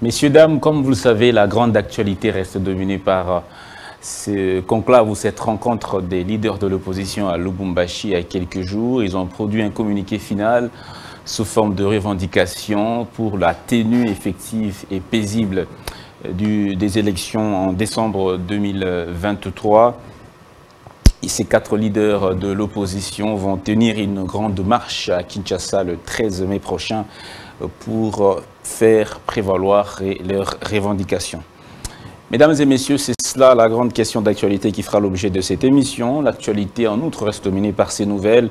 Messieurs, dames, comme vous le savez, la grande actualité reste dominée par ce conclave ou cette rencontre des leaders de l'opposition à Lubumbashi il y a quelques jours. Ils ont produit un communiqué final sous forme de revendication pour la tenue effective et paisible des élections en décembre 2023. Et ces quatre leaders de l'opposition vont tenir une grande marche à Kinshasa le 13 mai prochain pour faire prévaloir leurs revendications. Mesdames et messieurs, c'est cela la grande question d'actualité qui fera l'objet de cette émission. L'actualité, en outre, reste dominée par ces nouvelles.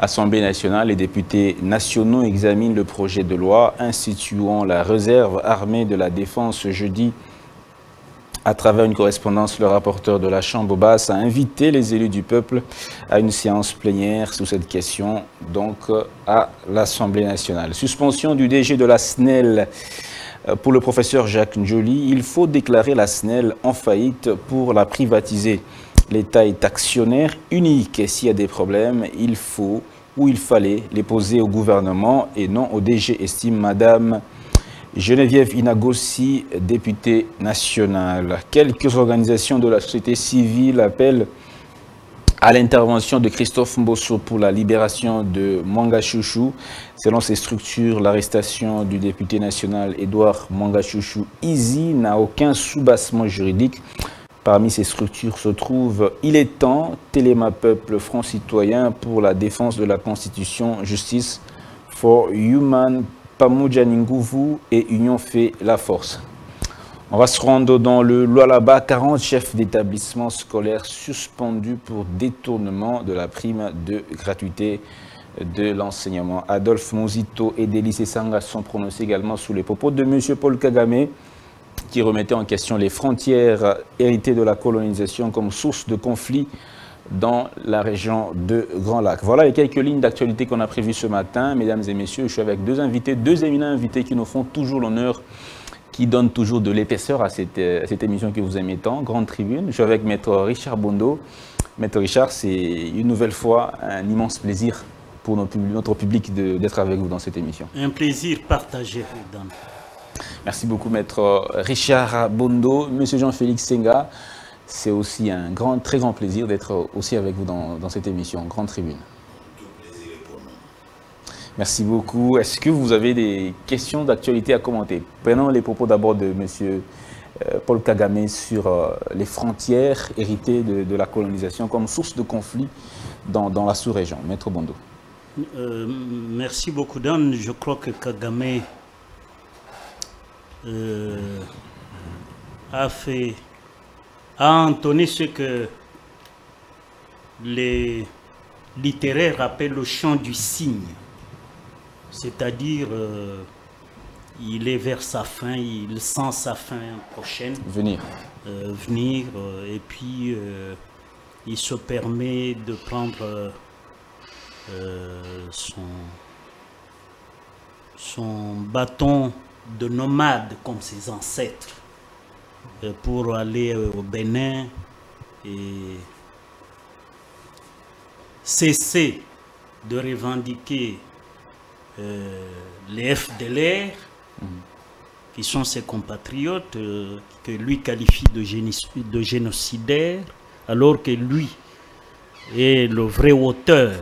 Assemblée nationale, les députés nationaux examinent le projet de loi instituant la réserve armée de la défense ce jeudi. À travers une correspondance, le rapporteur de la Chambre basse a invité les élus du peuple à une séance plénière sous cette question, donc à l'Assemblée nationale. Suspension du DG de la SNEL pour le professeur Jacques Njoli. Il faut déclarer la SNEL en faillite pour la privatiser. L'État est actionnaire unique et s'il y a des problèmes, il faut ou il fallait les poser au gouvernement et non au DG, estime Madame Geneviève Inagossi, députée nationale. Quelques organisations de la société civile appellent à l'intervention de Christophe Mbosso pour la libération de Mwangachouchou. Selon ces structures, l'arrestation du député national Édouard Mwangachouchou Izi n'a aucun soubassement juridique. Parmi ces structures se trouve Il est temps, Téléma Peuple, Front Citoyen pour la défense de la Constitution, Justice for Human Pamoudja Nguvu et Union fait la force. On va se rendre dans le Lualaba, 40 chefs d'établissement scolaire suspendus pour détournement de la prime de gratuité de l'enseignement. Adolphe Muzito et des lycées Senga sont prononcés également sous les propos de M. Paul Kagame qui remettait en question les frontières héritées de la colonisation comme source de conflit dans la région de Grand Lac. Voilà les quelques lignes d'actualité qu'on a prévues ce matin. Mesdames et messieurs, je suis avec deux éminents invités qui nous font toujours l'honneur, qui donnent toujours de l'épaisseur à cette émission que vous aimez tant, Grande Tribune. Je suis avec Maître Richard Bondo. Maître Richard, c'est une nouvelle fois un immense plaisir pour notre public d'être avec vous dans cette émission. Un plaisir partagé, mesdames. Merci beaucoup, Maître Richard Bondo. Monsieur Jean-Félix Senga, c'est aussi un très grand plaisir d'être aussi avec vous dans cette émission, Grande Tribune. Tout plaisir est pour nous. Merci beaucoup. Est-ce que vous avez des questions d'actualité à commenter? Prenons les propos d'abord de M. Paul Kagame sur les frontières héritées de la colonisation comme source de conflit dans la sous-région. Maître Bondo. Merci beaucoup, Dan. Je crois que Kagame a entonné ce que les littéraires appellent le chant du cygne, c'est-à-dire il est vers sa fin, il sent sa fin prochaine venir, et puis il se permet de prendre son bâton de nomade comme ses ancêtres pour aller au Bénin et cesser de revendiquer les FDLR, qui sont ses compatriotes, que lui qualifie de génocidaires, alors que lui est le vrai auteur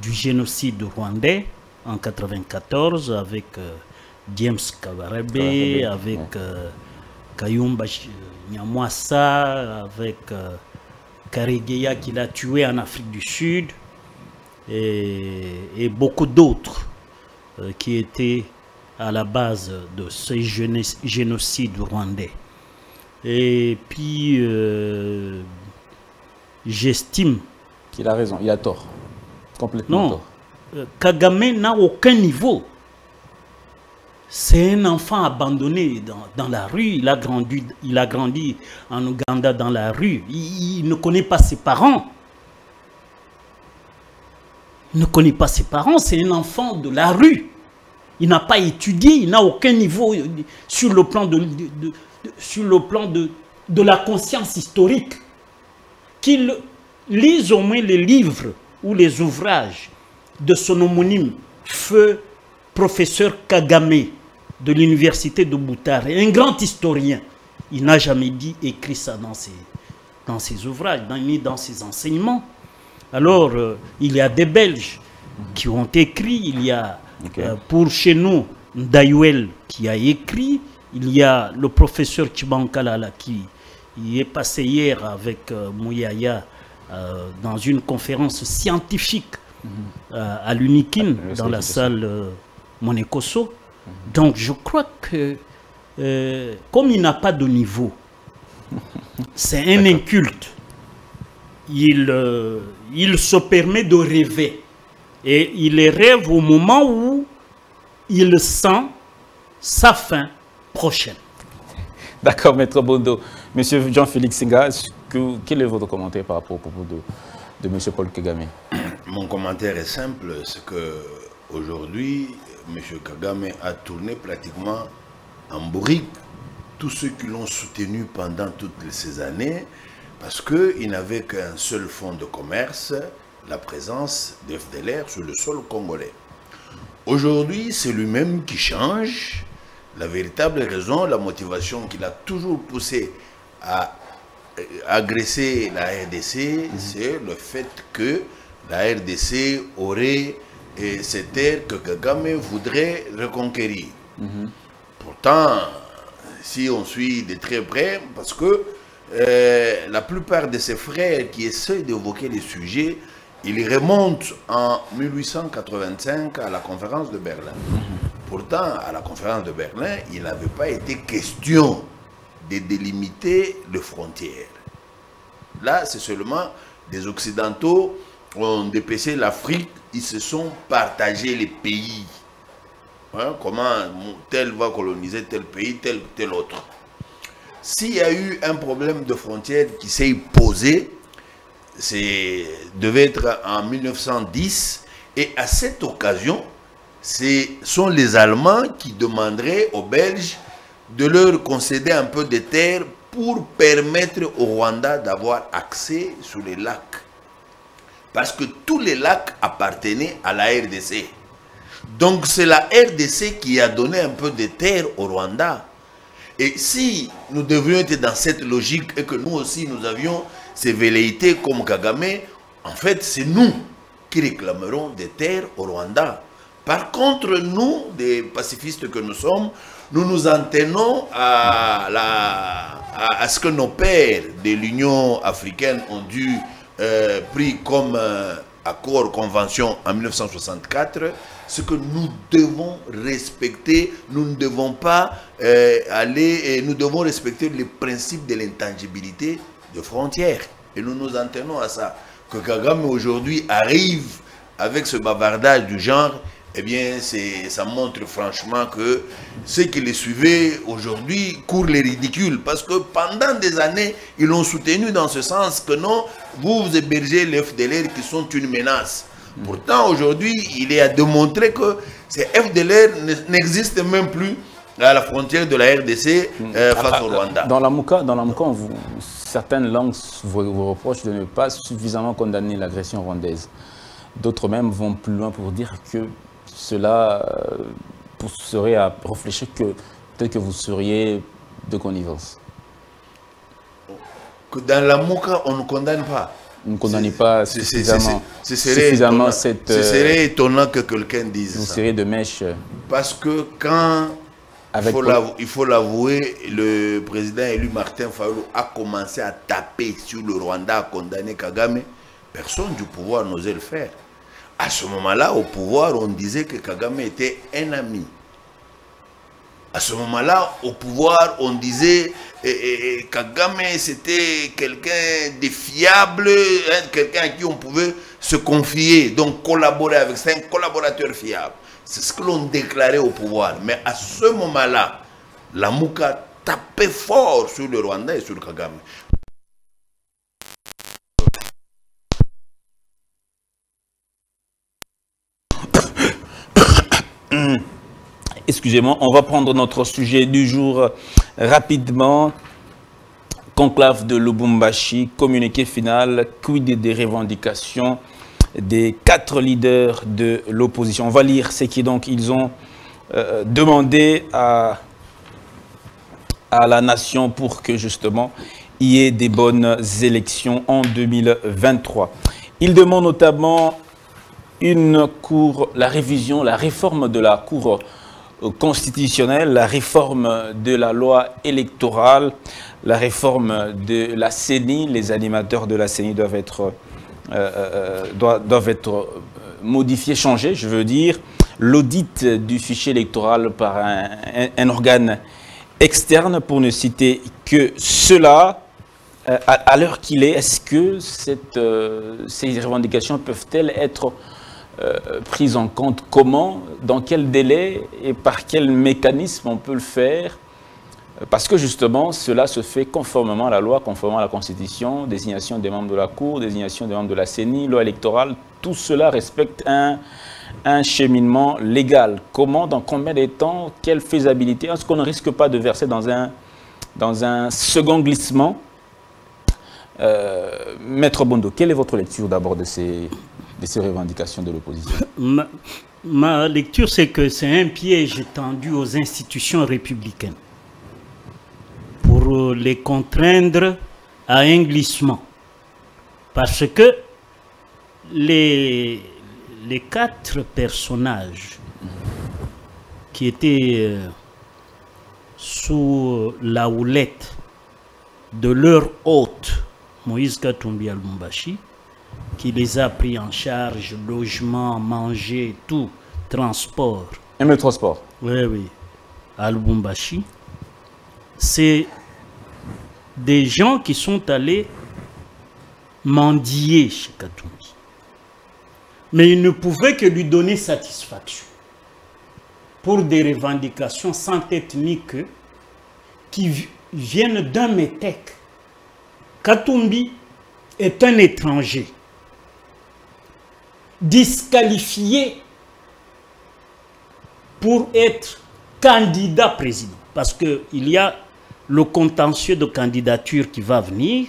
du génocide rwandais en 1994 avec James Kabarebe, avec Kayumba Nyamwasa, avec Karegeya qui l'a tué en Afrique du Sud, et beaucoup d'autres qui étaient à la base de ces génocides rwandais. Et puis, j'estime qu'il a raison, il a tort, complètement tort. Kagame n'a aucun niveau. C'est un enfant abandonné dans la rue. Il a grandi en Ouganda dans la rue. Il ne connaît pas ses parents. Il ne connaît pas ses parents. C'est un enfant de la rue. Il n'a pas étudié. Il n'a aucun niveau sur le plan de la conscience historique. Qu'il lise au moins les livres ou les ouvrages de son homonyme, Feu Professeur Kagame, de l'université de Boutaré, un grand historien, il n'a jamais dit, écrit ça dans ses ouvrages, ni dans ses enseignements. Alors, il y a des Belges qui ont écrit, il y a, pour chez nous, Ndayuel qui a écrit, il y a le professeur Chibankalala qui il est passé hier avec Mouyaya dans une conférence scientifique à l'Unikin, dans la salle Monekoso. Donc je crois que, comme il n'a pas de niveau, c'est un inculte. Il se permet de rêver. Et il rêve au moment où il sent sa fin prochaine. D'accord, Maître Bondo. Monsieur Jean-Félix Senga, quel est votre commentaire par rapport au propos de Monsieur Paul Kagame? Mon commentaire est simple, c'est qu'aujourd'hui, Monsieur Kagame a tourné pratiquement en bourrique tous ceux qui l'ont soutenu pendant toutes ces années, parce qu'il n'avait qu'un seul fonds de commerce, la présence des FDLR sur le sol congolais. Aujourd'hui, c'est lui-même qui change. La véritable raison, la motivation qu'il a toujours poussé à agresser la RDC, c'est le fait que la RDC aurait ces terres que Kagame voudrait reconquérir. Pourtant, si on suit de très près, parce que la plupart de ses frères qui essaient d'évoquer les sujets, ils remontent en 1885 à la conférence de Berlin. Pourtant, à la conférence de Berlin, il n'avait pas été question de délimiter les frontières. Là, c'est seulement des Occidentaux qui ont dépêché l'Afrique, ils se sont partagés les pays. Hein, comment tel va coloniser tel pays, tel autre. S'il y a eu un problème de frontières qui s'est posé, devait être en 1910, et à cette occasion, ce sont les Allemands qui demanderaient aux Belges de leur concéder un peu de terre pour permettre au Rwanda d'avoir accès sur les lacs. Parce que tous les lacs appartenaient à la RDC. Donc c'est la RDC qui a donné un peu de terre au Rwanda. Et si nous devrions être dans cette logique et que nous aussi nous avions ces velléités comme Kagame, en fait c'est nous qui réclamerons des terres au Rwanda. Par contre, nous, des pacifistes que nous sommes, nous nous en tenons à ce que nos pères de l'Union africaine ont dû pris comme accord, convention en 1964, ce que nous devons respecter, nous ne devons pas nous devons respecter les principes de l'intangibilité de frontières. Et nous nous en tenons à ça. Que Kagame aujourd'hui arrive avec ce bavardage du genre, eh bien, ça montre franchement que ceux qui les suivaient aujourd'hui courent les ridicules. Parce que pendant des années, ils l'ont soutenu dans ce sens que non, vous hébergez les FDLR qui sont une menace. Pourtant, aujourd'hui, il est à démontrer que ces FDLR n'existent même plus à la frontière de la RDC face au Rwanda. Dans la Mouka certaines langues vous reprochent de ne pas suffisamment condamner l'agression rwandaise. D'autres même vont plus loin pour dire que cela serait à réfléchir que peut-être que vous seriez de connivence. Que dans la Mouka, on ne condamne pas. On ne condamne pas suffisamment, suffisamment cette... Ce serait étonnant que quelqu'un dise ça. Vous serez de mèche. Parce que quand... il faut l'avouer, le président élu Martin Fayulu a commencé à taper sur le Rwanda, à condamner Kagame. Personne du pouvoir n'osait le faire. À ce moment-là, au pouvoir, on disait que Kagame était un ami. À ce moment-là, au pouvoir, on disait Kagame, c'était quelqu'un de fiable, hein, quelqu'un à qui on pouvait se confier, donc collaborer avec. C'est un collaborateur fiable. C'est ce que l'on déclarait au pouvoir. Mais à ce moment-là, la Mouka tapait fort sur le Rwanda et sur Kagame. Excusez-moi, on va prendre notre sujet du jour rapidement. Conclave de Lubumbashi, communiqué final, quid des revendications des 4 leaders de l'opposition. On va lire ce qu'ils ont demander à la nation pour que justement il y ait des bonnes élections en 2023. Il demande notamment la réforme de la Cour constitutionnelle, la réforme de la loi électorale, la réforme de la CENI. Les animateurs de la CENI doivent être modifiés, changés, je veux dire. L'audit du fichier électoral par un organe externe, pour ne citer que cela. À l'heure qu'il est, est-ce que ces revendications peuvent-elles être prises en compte? Comment, dans quel délai et par quel mécanisme on peut le faire? Parce que justement, cela se fait conformément à la loi, conformément à la Constitution, désignation des membres de la Cour, désignation des membres de la CENI, loi électorale, tout cela respecte un cheminement légal. Comment, dans combien de temps, quelle faisabilité? Est-ce qu'on ne risque pas de verser dans un second glissement? Maître Bondo, quelle est votre lecture d'abord de ces revendications de l'opposition? Ma lecture, c'est que c'est un piège tendu aux institutions républicaines pour les contraindre à un glissement. Parce que les quatre personnages qui étaient sous la houlette de leur hôte, Moïse Katumbi à Lubumbashi, qui les a pris en charge, logement, manger, tout, transport. Même le transport. Oui, oui, à Lubumbashi. C'est des gens qui sont allés mendier chez Katumbi. Mais ils ne pouvaient que lui donner satisfaction pour des revendications sans tête ni queue qui viennent d'un métèque. Katumbi est un étranger disqualifié pour être candidat président. Parce qu'il y a le contentieux de candidature qui va venir.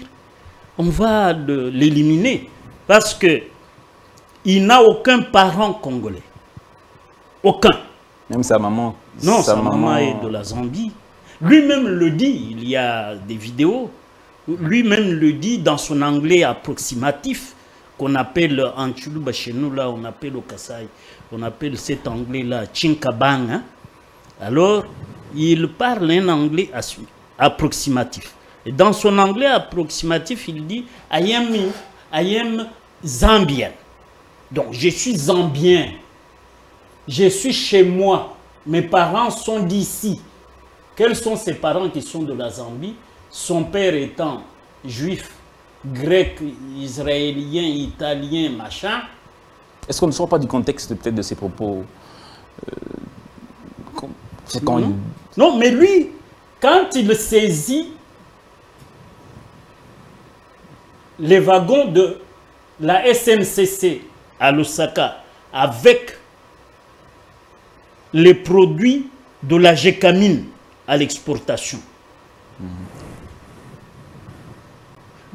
On va l'éliminer parce qu'il n'a aucun parent congolais. Aucun. Même sa maman. Non, sa maman est de la Zambie. Lui-même le dit, il y a des vidéos. Lui-même le dit dans son anglais approximatif, qu'on appelle en Tshuluba chez nous, là, on appelle au Kassai, on appelle cet anglais-là Chinkabang. Hein? Alors, il parle un anglais approximatif. Et dans son anglais approximatif, il dit I am Zambien. Donc, je suis Zambien. Je suis chez moi. Mes parents sont d'ici. Quels sont ses parents qui sont de la Zambie? Son père étant juif, grec, israélien, italien, machin. Est-ce qu'on ne sort pas du contexte peut-être de ses propos? Non, mais lui, quand il saisit les wagons de la SNCC à Lusaka avec les produits de la gécamine à l'exportation,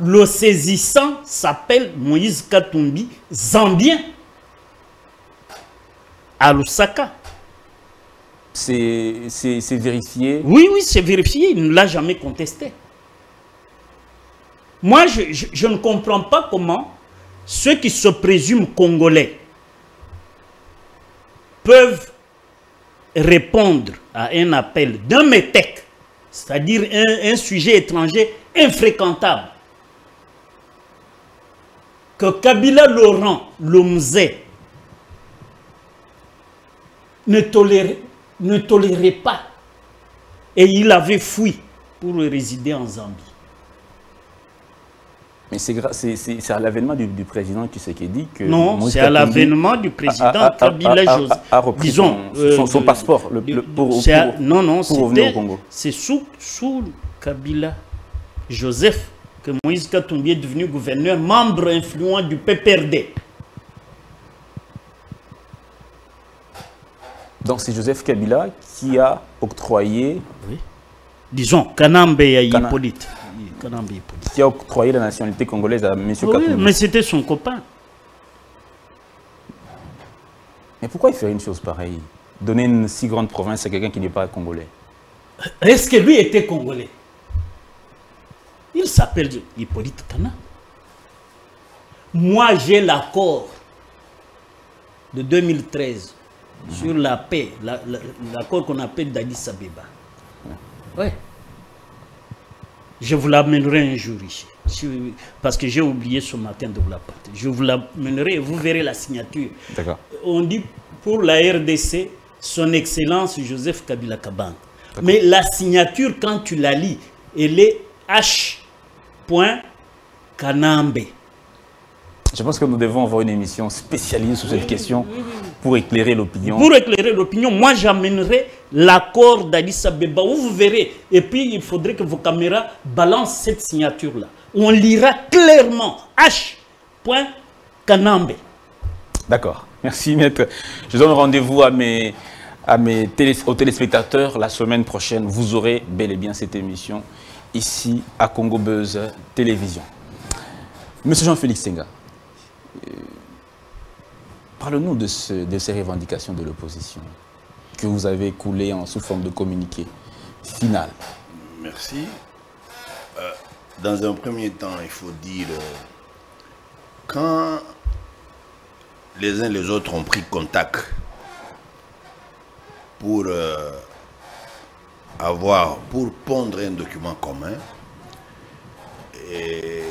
le saisissant s'appelle Moïse Katumbi, Zambien, à Lusaka. C'est vérifié? Oui, oui, c'est vérifié. Il ne l'a jamais contesté. Moi, je ne comprends pas comment ceux qui se présument congolais peuvent répondre à un appel d'un métèque, c'est-à-dire un sujet étranger infréquentable, que Kabila Laurent, l'Omzé, ne tolérait pas. Et il avait fui pour résider en Zambie. Mais c'est à l'avènement du président Tshisekedi que... Non, c'est à l'avènement du président Kabila Joseph. Disons, son passeport pour revenir au Congo. C'est sous Kabila Joseph que Moïse Katumbi est devenu gouverneur, membre influent du PPRD. Donc c'est Joseph Kabila qui a octroyé... Oui. Disons, Kanambe et Hippolyte. Qui a octroyé la nationalité congolaise à M. Katumbi. Oui, mais c'était son copain. Mais pourquoi il ferait une chose pareille? donner une si grande province à quelqu'un qui n'est pas congolais? Est-ce que lui était congolais? Il s'appelle Hippolyte Kanambe. Moi, j'ai l'accord de 2013 sur la paix, l'accord qu'on appelle d'Addis Abeba. Ouais. Je vous l'amènerai un jour ici, parce que j'ai oublié ce matin de vous la porter. Je vous l'amènerai et vous verrez la signature. On dit pour la RDC, son excellence Joseph Kabila Kabange. Mais la signature, quand tu la lis, elle est H.Kanambe. Je pense que nous devons avoir une émission spécialisée sur cette question pour éclairer l'opinion. Pour éclairer l'opinion, moi j'amènerai l'accord d'Addis Abeba où vous verrez. Et puis il faudrait que vos caméras balancent cette signature-là. On lira clairement H.Kanambe. D'accord. Merci maître. Je donne rendez-vous aux téléspectateurs la semaine prochaine. Vous aurez bel et bien cette émission ici à Congo Buzz Télévision. Monsieur Jean-Félix Senga, parle-nous de ces revendications de l'opposition que vous avez coulées sous forme de communiqué final. Merci. Dans un premier temps, il faut dire quand les uns les autres ont pris contact pour pondre un document commun, et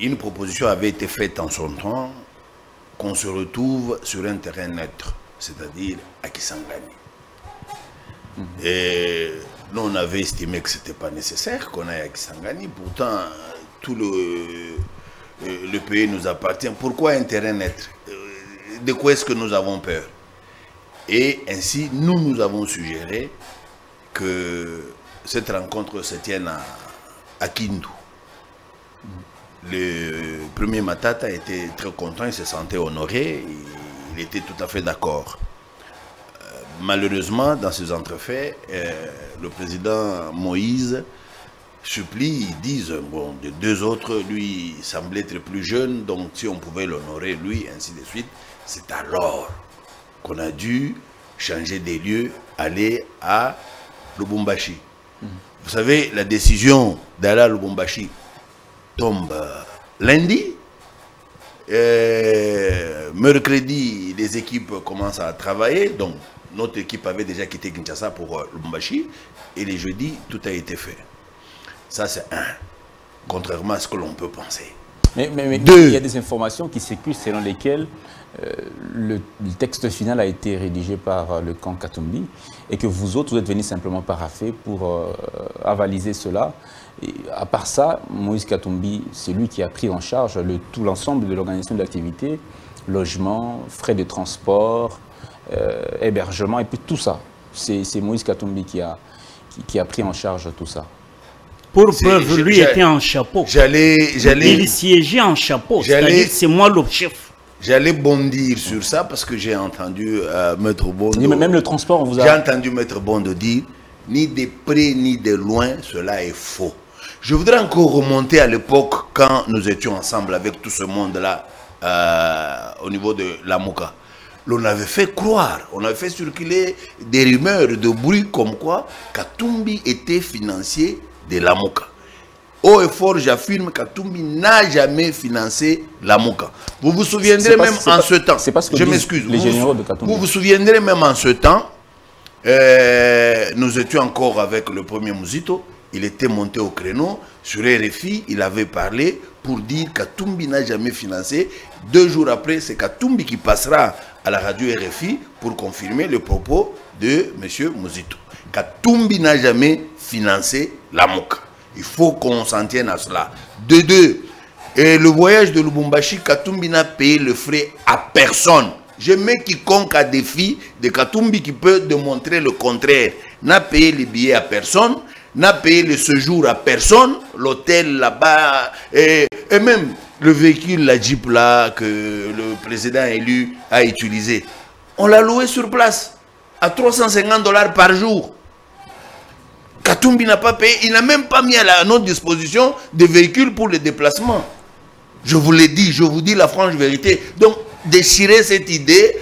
une proposition avait été faite en son temps qu'on se retrouve sur un terrain neutre, c'est-à-dire à Kisangani. Et nous, on avait estimé que ce n'était pas nécessaire qu'on aille à Kisangani. Pourtant, tout le pays nous appartient. Pourquoi un terrain neutre? De quoi est-ce que nous avons peur? Et ainsi, nous avons suggéré que cette rencontre se tienne à Kindu. Le premier Matata était très content, il se sentait honoré, il était tout à fait d'accord. Malheureusement, dans ces entrefaits, le président Moïse supplie, ils disent, bon, de deux autres, lui semblait être plus jeune, donc si on pouvait l'honorer, lui, ainsi de suite. C'est alors qu'on a dû changer des lieux, aller à Lubumbashi. Vous savez, la décision d'aller à Lubumbashi tombe lundi. Mercredi, les équipes commencent à travailler. Donc, notre équipe avait déjà quitté Kinshasa pour Lubumbashi. Et les jeudis, tout a été fait. Ça, c'est un. Contrairement à ce que l'on peut penser. Mais deux, il y a des informations qui circulent selon lesquelles le texte final a été rédigé par le camp Katumbi et que vous autres, vous êtes venus simplement paraffer pour avaliser cela. Et à part ça, Moïse Katumbi, c'est lui qui a pris en charge tout l'ensemble de l'organisation de l'activité, logement, frais de transport, hébergement, et puis tout ça. C'est Moïse Katumbi qui a pris en charge tout ça. Pour preuve, lui était en chapeau. Il siégeait en chapeau, c'est-à-dire c'est moi le chef. J'allais bondir sur ça parce que j'ai entendu Maître Bondo... Mais même le transport, on vous a... J'ai entendu Maître Bondo dire, ni de près ni de loin, cela est faux. Je voudrais encore remonter à l'époque quand nous étions ensemble avec tout ce monde-là au niveau de la Mouka. L'on avait fait croire, on avait fait circuler des rumeurs, de bruits comme quoi Katumbi était financier de la Mouka. Haut et fort, j'affirme Katumbi n'a jamais financé la Mouka. Vous vous souviendrez même en ce temps. Je m'excuse. Vous vous souviendrez même en ce temps, nous étions encore avec le premier Muzito. Il était monté au créneau sur RFI. Il avait parlé pour dire Katumbi n'a jamais financé. Deux jours après, c'est Katumbi qui passera à la radio RFI pour confirmer le propos de M. Muzito. Katumbi n'a jamais financé la Mouka. Il faut qu'on s'en tienne à cela. De deux, et le voyage de Lubumbashi, Katumbi n'a payé le frais à personne. Je mets quiconque à défi de Katumbi qui peut démontrer le contraire. N'a payé les billets à personne, n'a payé le séjour à personne, l'hôtel là-bas, et même le véhicule, la Jeep là, que le président élu a utilisé. On l'a loué sur place à $350 par jour. Katumbi n'a pas payé, il n'a même pas mis à notre disposition des véhicules pour les déplacements. Je vous l'ai dit, je vous dis la franche vérité. Donc, déchirez cette idée.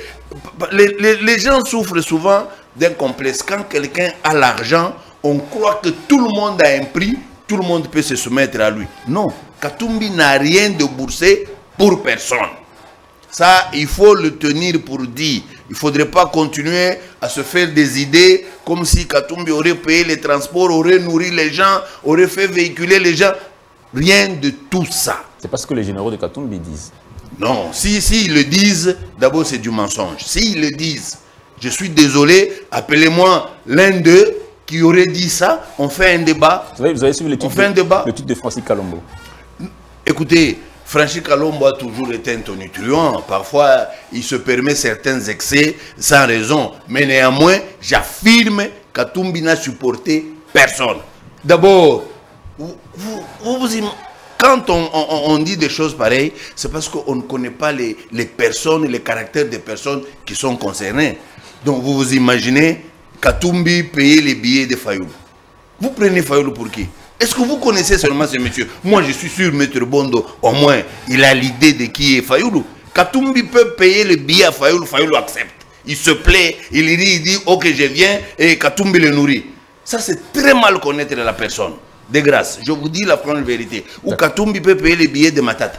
Les gens souffrent souvent d'un complexe. Quand quelqu'un a l'argent, on croit que tout le monde a un prix, tout le monde peut se soumettre à lui. Non, Katumbi n'a rien de boursier pour personne. Ça, il faut le tenir pour dire. Il ne faudrait pas continuer à se faire des idées comme si Katumbi aurait payé les transports, aurait nourri les gens, aurait fait véhiculer les gens. Rien de tout ça. C'est parce que les généraux de Katumbi disent. Non, s'ils le disent, d'abord c'est du mensonge. S'ils le disent, je suis désolé, appelez-moi l'un d'eux qui aurait dit ça, on fait un débat. Vous avez suivi le titre de Francis Kalombo. Écoutez, Francis Kalombo a toujours été un tonitruant. Parfois, il se permet certains excès sans raison. Mais néanmoins, j'affirme Katumbi n'a supporté personne. D'abord, quand on dit des choses pareilles, c'est parce qu'on ne connaît pas les personnes, les caractères des personnes qui sont concernées. Donc vous vous imaginez, Katumbi payer les billets de Fayulu. Vous prenez Fayulu pour qui? Est-ce que vous connaissez seulement ce monsieur? Moi je suis sûr, Maître Bondo, au moins, il a l'idée de qui est Fayulu. Katumbi peut payer les billets à Fayulu, Fayulu accepte. Il se plaît, il dit, ok je viens, et Katumbi le nourrit. Ça c'est très mal connaître la personne. De grâce, je vous dis la grande vérité. Ou Katumbi peut payer les billets de Matata.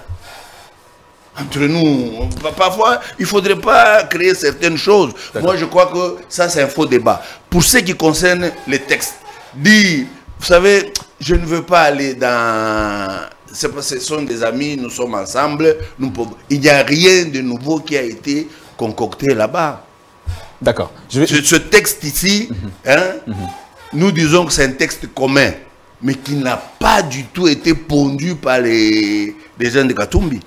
Entre nous, parfois, il ne faudrait pas créer certaines choses. Moi, je crois que ça, c'est un faux débat. Pour ce qui concerne les textes, dire, vous savez, je ne veux pas aller dans... Ce sont des amis, nous sommes ensemble. Nous pouvons... Il n'y a rien de nouveau qui a été concocté là-bas. D'accord. Je vais... ce texte ici, hein, nous disons que c'est un texte commun, mais qui n'a pas du tout été pondu par les gens de Katumbi.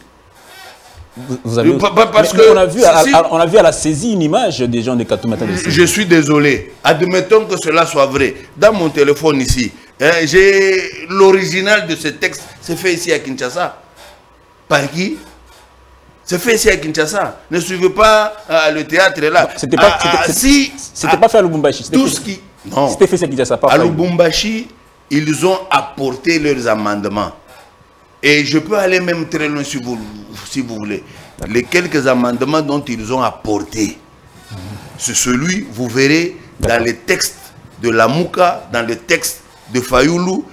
Vous avez... Parce que on a vu à la saisie une image des gens de Katumbi. Je suis désolé. Admettons que cela soit vrai. Dans mon téléphone ici, hein, j'ai l'original de ce texte. C'est fait ici à Kinshasa. Par qui? C'est fait ici à Kinshasa. Ne suivez pas le théâtre là. C'était pas, pas fait à Lubumbashi. Tout ce qui... Non. C'était fait ici à Kinshasa. À Lubumbashi... Ils ont apporté leurs amendements. Et je peux aller même très loin si vous voulez. Les quelques amendements dont ils ont apporté, c'est celui, vous verrez, dans les textes de la Mouka, dans les textes de Fayulu,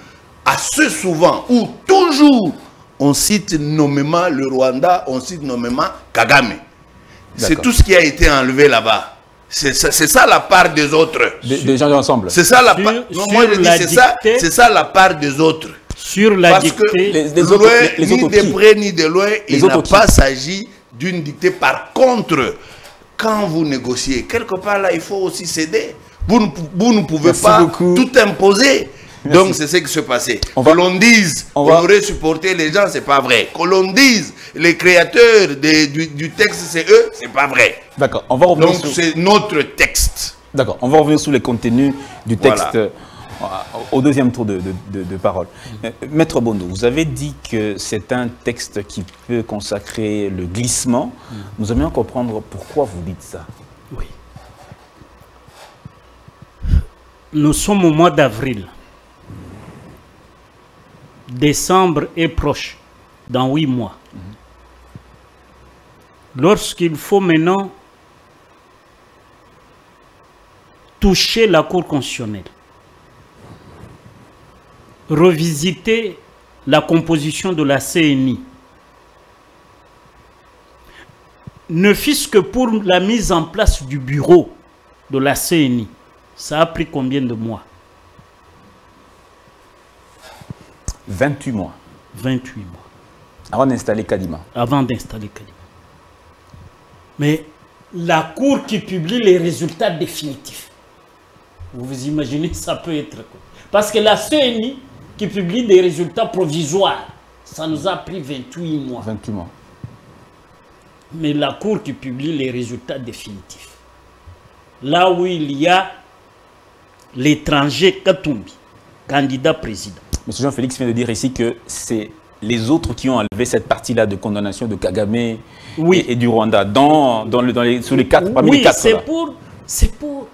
assez souvent, ou toujours, on cite nommément le Rwanda, on cite nommément Kagame. C'est tout ce qui a été enlevé là-bas. C'est ça la part des autres. Des gens ensemble. C'est ça la part. Moi je dis c'est ça la part des autres. Sur la parce dictée. Parce que les autres, ni de près ni de loin, il n'a pas s'agit d'une dictée. Par contre, quand vous négociez, quelque part là, il faut aussi céder. Vous ne pouvez pas tout imposer. Merci. Donc c'est ce qui se passait. Que l'on dise qu'on aurait supporté les gens, c'est pas vrai. Que l'on dise les créateurs du texte, c'est eux, c'est pas vrai. D'accord. On va revenir. Donc c'est notre texte. D'accord. On va revenir sur les contenus du texte au deuxième tour de parole. Maître Bondo, vous avez dit que c'est un texte qui peut consacrer le glissement. Nous aimerions comprendre pourquoi vous dites ça. Oui. Nous sommes au mois d'avril. Décembre est proche, dans 8 mois. Lorsqu'il faut maintenant toucher la Cour constitutionnelle, revisiter la composition de la CENI, ne fût-ce que pour la mise en place du bureau de la CENI, ça a pris combien de mois? 28 mois. 28 mois. Avant d'installer Kadima. Avant d'installer Kadima. Mais la Cour qui publie les résultats définitifs, vous vous imaginez, ça peut être quoi? Parce que la CENI qui publie des résultats provisoires, ça nous a pris 28 mois. 28 mois. Mais la Cour qui publie les résultats définitifs, là où il y a l'étranger Katumbi, candidat président. Monsieur Jean-Félix vient de dire ici que c'est les autres qui ont enlevé cette partie-là de condamnation de Kagame et du Rwanda sous les quatre, parmi les quatre. Oui, c'est pour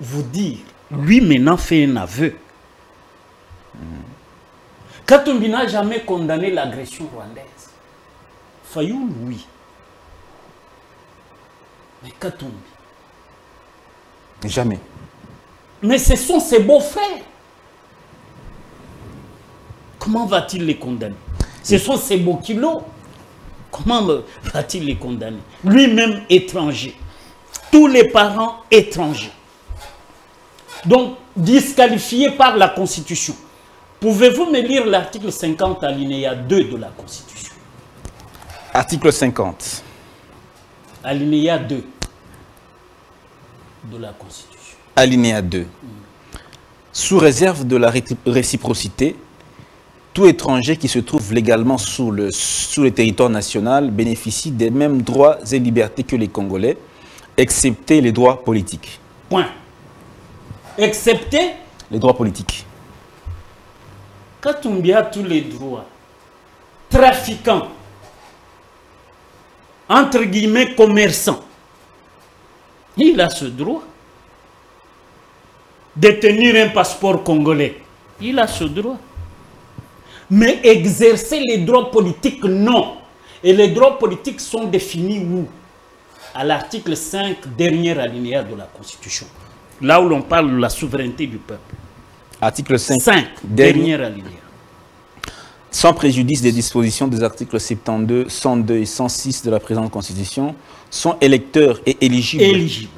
vous dire, lui maintenant fait un aveu. Katumbi n'a jamais condamné l'agression rwandaise. Fayulu, oui. Mais Katumbi Jamais. Mais ce sont ses beaux-frères. Comment va-t-il les condamner? Ce sont ses beaux kilos. Comment va-t-il les condamner? Lui-même étranger. Tous les parents étrangers. Donc, disqualifiés par la Constitution. Pouvez-vous me lire l'article 50 alinéa 2 de la Constitution? Article 50. Alinéa 2 de la Constitution. Alinéa 2. Sous réserve de la réciprocité, tout étranger qui se trouve légalement sous le territoire national bénéficie des mêmes droits et libertés que les Congolais, excepté les droits politiques. Point. Excepté les droits politiques. Katumbi a tous les droits. Trafiquant, entre guillemets commerçant, il a ce droit. Détenir un passeport congolais, il a ce droit. Mais exercer les droits politiques, non. Et les droits politiques sont définis où? À l'article 5, dernier alinéa de la Constitution. Là où l'on parle de la souveraineté du peuple. Article 5, dernier alinéa. Sans préjudice des dispositions des articles 72, 102 et 106 de la présente Constitution, sont électeurs et éligibles.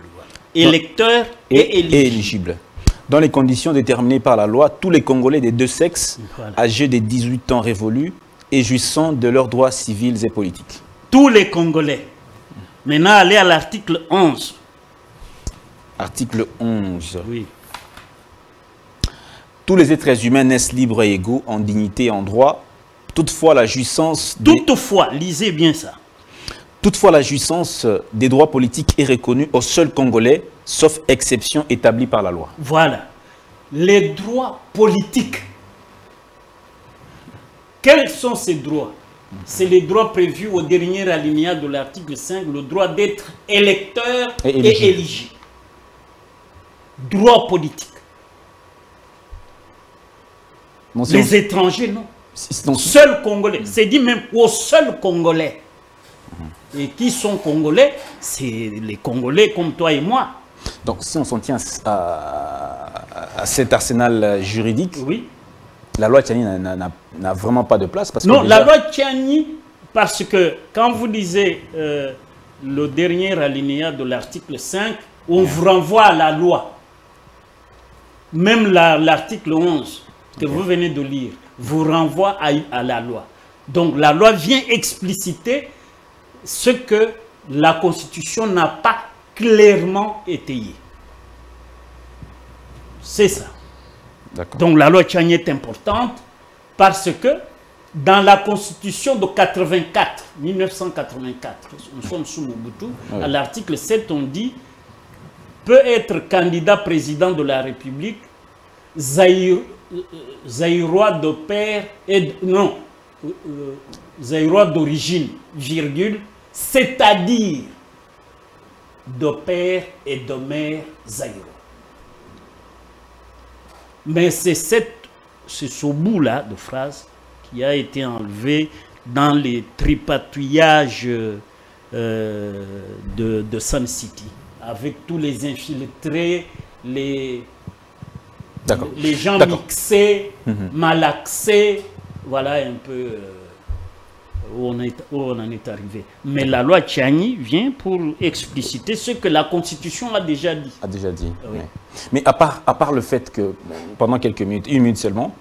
Électeurs et éligibles. Dans les conditions déterminées par la loi, tous les Congolais des deux sexes, voilà, âgés des 18 ans révolus et jouissant de leurs droits civils et politiques. Tous les Congolais. Maintenant, allez à l'article 11. Article 11. Oui. Tous les êtres humains naissent libres et égaux en dignité et en droit. Toutefois, la jouissance... Toutefois, lisez bien ça. Toutefois, la jouissance des droits politiques est reconnue aux seuls Congolais, sauf exception établie par la loi. Voilà. Les droits politiques. Quels sont ces droits? C'est les droits prévus au dernier alinéa de l'article 5, le droit d'être électeur et éligible. Droits politiques. Les étrangers, non. Seuls Congolais. C'est dit même aux seuls Congolais. Et qui sont Congolais? C'est les Congolais comme toi et moi. Donc si on s'en tient à cet arsenal juridique, oui, la loi Tchiani n'a vraiment pas de place. Parce non, que déjà... la loi Tchiani, parce que quand vous lisez le dernier alinéa de l'article 5, on vous renvoie à la loi. Même l'article 11 que vous venez de lire vous renvoie à la loi. Donc la loi vient expliciter ce que la Constitution n'a pas clairement étayé. C'est ça. Donc la loi Tchiani est importante parce que dans la Constitution de 84, 1984, nous sommes sous Mobutu, à l'article 7, on dit « Peut être candidat président de la République, Zaïrois de père et... de, non, Zaïrois d'origine, virgule, c'est-à-dire de père et de mère Zaïrois. » Mais c'est ce bout-là de phrase qui a été enlevé dans les tripatouillages de Sun City, avec tous les infiltrés, les gens mixés, malaxés, voilà un peu où on en est arrivé. Mais la loi Tchiani vient pour expliciter ce que la Constitution a déjà dit. A déjà dit, oui. Mais à part le fait que, pendant quelques minutes, une minute seulement,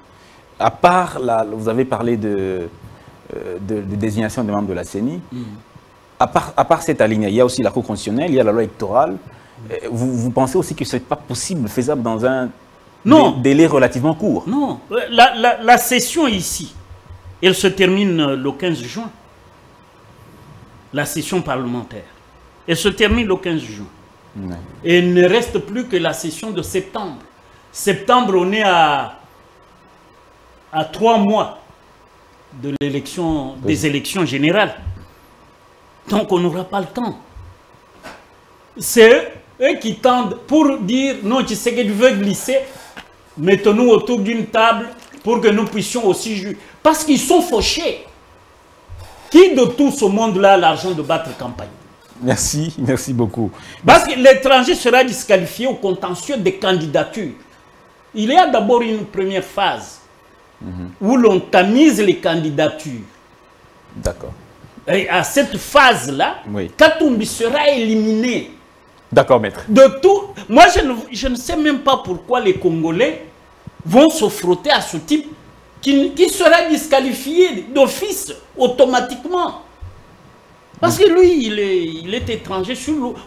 à part, vous avez parlé de désignation des membres de la CENI, à part cette alinéa, il y a aussi la Cour constitutionnelle, il y a la loi électorale. Vous pensez aussi que ce n'est pas possible, faisable dans un délai relativement court? Non. La session ici, elle se termine le 15 juin. La session parlementaire. Elle se termine le 15 juin. Ouais. Et il ne reste plus que la session de septembre. Septembre, on est à 3 mois de l'élection, des élections générales. Donc on n'aura pas le temps. C'est eux qui tendent pour dire non, tu sais que tu veux glisser, mettons-nous autour d'une table pour que nous puissions aussi jouer. Parce qu'ils sont fauchés. Qui de tout ce monde-là a l'argent de battre campagne? Merci, merci beaucoup. Parce que l'étranger sera disqualifié au contentieux des candidatures. Il y a d'abord une première phase où l'on tamise les candidatures. D'accord. Et à cette phase-là, oui. Katumbi sera éliminé. D'accord, maître. De tout. Moi, je ne sais même pas pourquoi les Congolais vont se frotter à ce type qui sera disqualifié d'office automatiquement. Parce que lui, il est étranger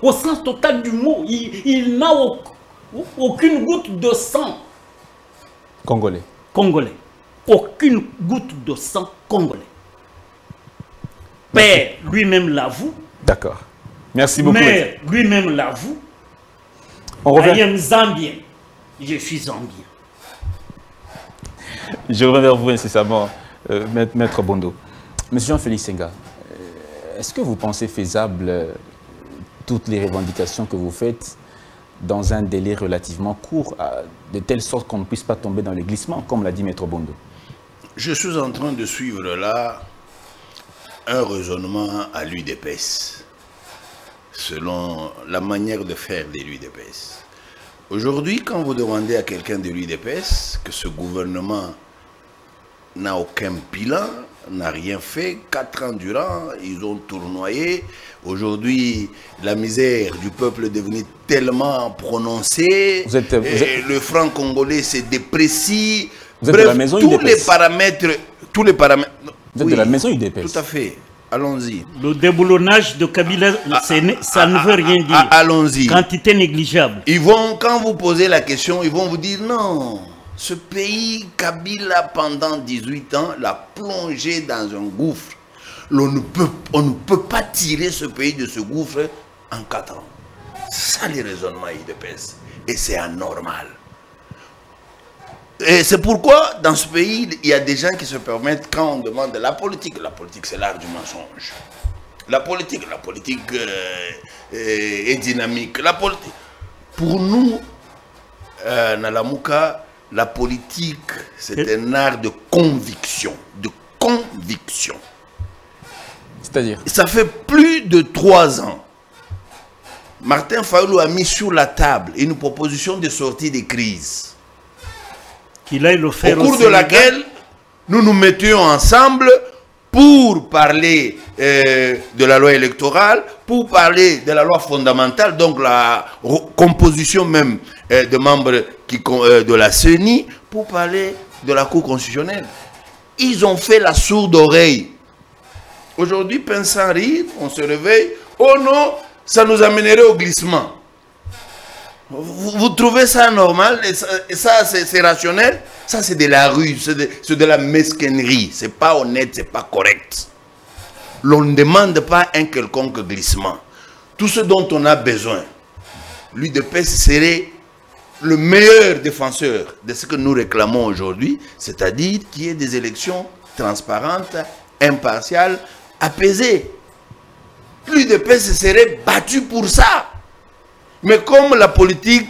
au sens total du mot. Il n'a aucune goutte de sang. Congolais. Congolais. Aucune goutte de sang congolais. Père, lui-même l'avoue. D'accord. Merci beaucoup. Mère, lui-même l'avoue. On revient. Je suis zambien. Je suis zambien. Je reviens vers vous incessamment, Maître Bondo. Monsieur Jean-Félix Senga, est-ce que vous pensez faisable toutes les revendications que vous faites dans un délai relativement court, de telle sorte qu'on ne puisse pas tomber dans le glissement, comme l'a dit Maître Bondo? Je suis en train de suivre là un raisonnement à l'UDPS, selon la manière de faire de l'UDPS. Aujourd'hui, quand vous demandez à quelqu'un de l'UDPS que ce gouvernement n'a aucun bilan, n'a rien fait, 4 ans durant, ils ont tournoyé. Aujourd'hui, la misère du peuple est devenue tellement prononcée. Le franc congolais s'est déprécié. Bref, tous les paramètres... Vous êtes de la maison UDPS. Tout à fait. Allons-y. Le déboulonnage de Kabila, ça ne veut rien dire. Allons-y. Quantité négligeable. Ils vont, quand vous posez la question, ils vont vous dire non. Ce pays, Kabila, pendant 18 ans, l'a plongé dans un gouffre. On ne peut pas tirer ce pays de ce gouffre en 4 ans. Ça, les raisonnements UDPS. Et c'est anormal. Et c'est pourquoi, dans ce pays, il y a des gens qui se permettent, quand on demande la politique c'est l'art du mensonge. La politique est dynamique. Pour nous, Nalamouka, la politique, c'est un art de conviction. De conviction. C'est-à-dire? Ça fait plus de 3 ans. Martin Fayulu a mis sur la table une proposition de sortie des crises. Au cours de laquelle nous nous mettions ensemble pour parler de la loi électorale, pour parler de la loi fondamentale, donc la composition même de membres de la CENI, pour parler de la Cour constitutionnelle. Ils ont fait la sourde oreille. Aujourd'hui, peine sans rire, on se réveille. Oh non, ça nous amènerait au glissement. Vous trouvez ça normal? Et ça c'est rationnel? Ça c'est de la ruse, c'est de la mesquinerie. C'est pas honnête, c'est pas correct. L'on ne demande pas un quelconque glissement. Tout ce dont on a besoin, l'UDPS serait le meilleur défenseur de ce que nous réclamons aujourd'hui, c'est-à-dire qu'il y ait des élections transparentes, impartiales, apaisées. L'UDPS serait battu pour ça. Mais comme la politique,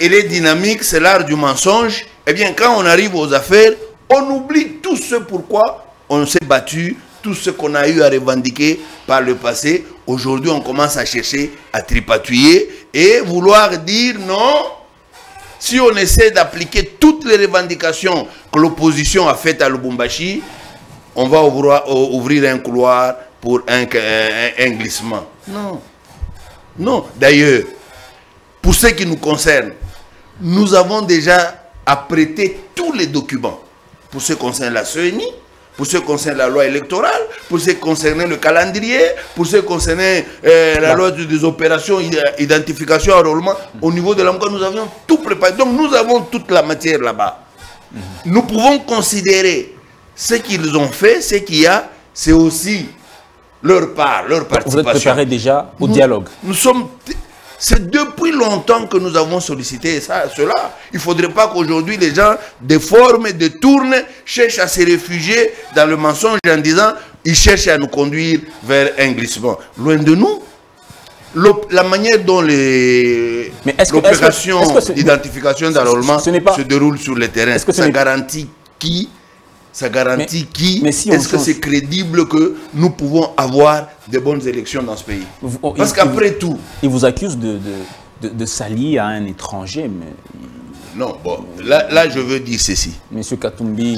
elle est dynamique, c'est l'art du mensonge, eh bien, quand on arrive aux affaires, on oublie tout ce pourquoi on s'est battu, tout ce qu'on a eu à revendiquer par le passé. Aujourd'hui, on commence à chercher, à tripatouiller et vouloir dire non. Si on essaie d'appliquer toutes les revendications que l'opposition a faites à Lubumbashi, on va ouvrir un couloir pour un glissement. Non. Non. D'ailleurs, pour ce qui nous concerne, nous avons déjà apprêté tous les documents. Pour ce qui concerne la CENI, pour ce qui concerne la loi électorale, pour ce qui concerne le calendrier, pour ce qui concerne la loi des opérations, identification, enrôlement, au niveau de l'AMCA, nous avions tout préparé. Donc nous avons toute la matière là-bas. Nous pouvons considérer ce qu'ils ont fait, ce qu'il y a, c'est aussi leur part, leur participation. Vous êtes préparé déjà au dialogue. Nous sommes... C'est depuis longtemps que nous avons sollicité ça, cela. Il ne faudrait pas qu'aujourd'hui les gens déforment, détournent, cherchent à se réfugier dans le mensonge en disant ils cherchent à nous conduire vers un glissement. Loin de nous. La manière dont l'opération d'identification d'enrôlement se déroule sur le terrain, ça garantit qui Ça garantit qui? Est-ce que c'est crédible que nous pouvons avoir de bonnes élections dans ce pays? Parce qu'après tout... Ils vous accusent de s'allier à un étranger, mais... Non, bon, là je veux dire ceci. Monsieur Katumbi...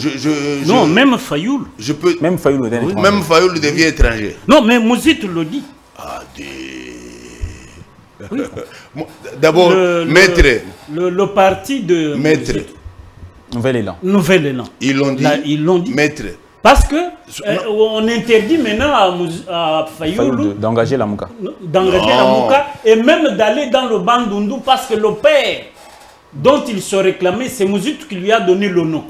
non, même Fayulu. Même Fayulu devient étranger. Même Fayulu devient étranger. Non, mais Muzito le dit. Ah, oui. D'abord, maître... Le parti de... Maître... Nouvelle Élan. Nouvelle Élan. Ils l'ont dit. Là, ils l'ont dit. Maître. Parce que on interdit maintenant à Fayulu d'engager la Mouka. D'engager la Mouka et même d'aller dans le Bandundu parce que le père dont il se réclamait, c'est Muzito qui lui a donné le nom.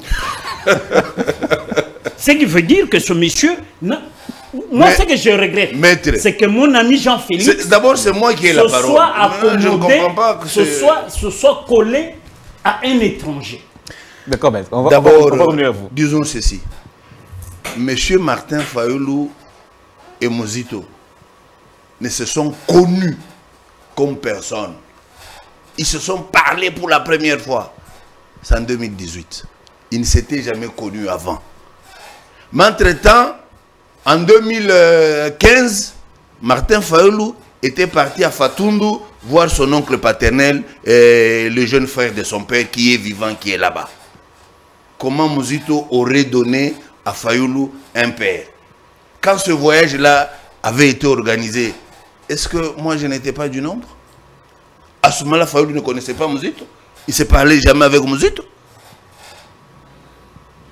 Ce qui veut dire que ce monsieur... Moi, ce que je regrette, c'est que mon ami Jean-Félix... D'abord, c'est moi qui ai la parole. Soit accommodé, je ne comprends pas que ce soit collé à un étranger. D'accord, d'abord, disons ceci. Monsieur Martin Fayulu et Muzito ne se sont connus comme personne. Ils se sont parlé pour la première fois. C'est en 2018. Ils ne s'étaient jamais connus avant. Mais entre-temps, en 2015, Martin Fayulu était parti à Fatundu voir son oncle paternel et le jeune frère de son père qui est vivant, qui est là-bas. Comment Muzito aurait donné à Fayulu un père? Quand ce voyage-là avait été organisé, est-ce que moi je n'étais pas du nombre? À ce moment-là, Fayulu ne connaissait pas Muzito. Il ne s'est parlé jamais avec Muzito.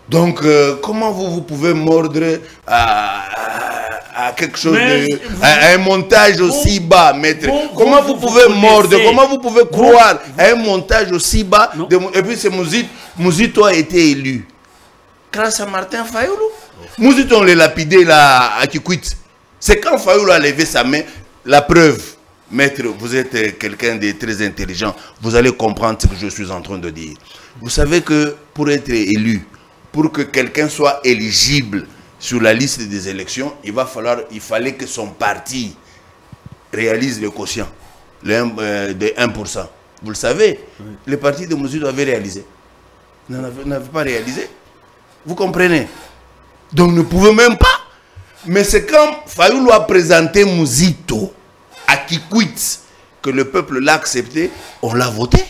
Donc, comment vous pouvez mordre à quelque chose, à un montage aussi bas, maître? Comment vous pouvez mordre? Comment vous pouvez croire à un montage aussi bas? Et puis, c'est Muzito a été élu grâce à Martin Fayulu. Muzito, on l'a lapidé là à Kikwit. C'est quand Fayulu a levé sa main, la preuve. Maître, vous êtes quelqu'un de très intelligent. Vous allez comprendre ce que je suis en train de dire. Vous savez que pour être élu, pour que quelqu'un soit éligible sur la liste des élections, il fallait que son parti réalise le quotient de 1%. Vous le savez, le parti de Muzito avait réalisé. N'avait pas réalisé. Vous comprenez? Donc ne pouvait même pas. Mais c'est quand Fayulu a présenté Muzito à Kikwit que le peuple l'a accepté, on l'a voté.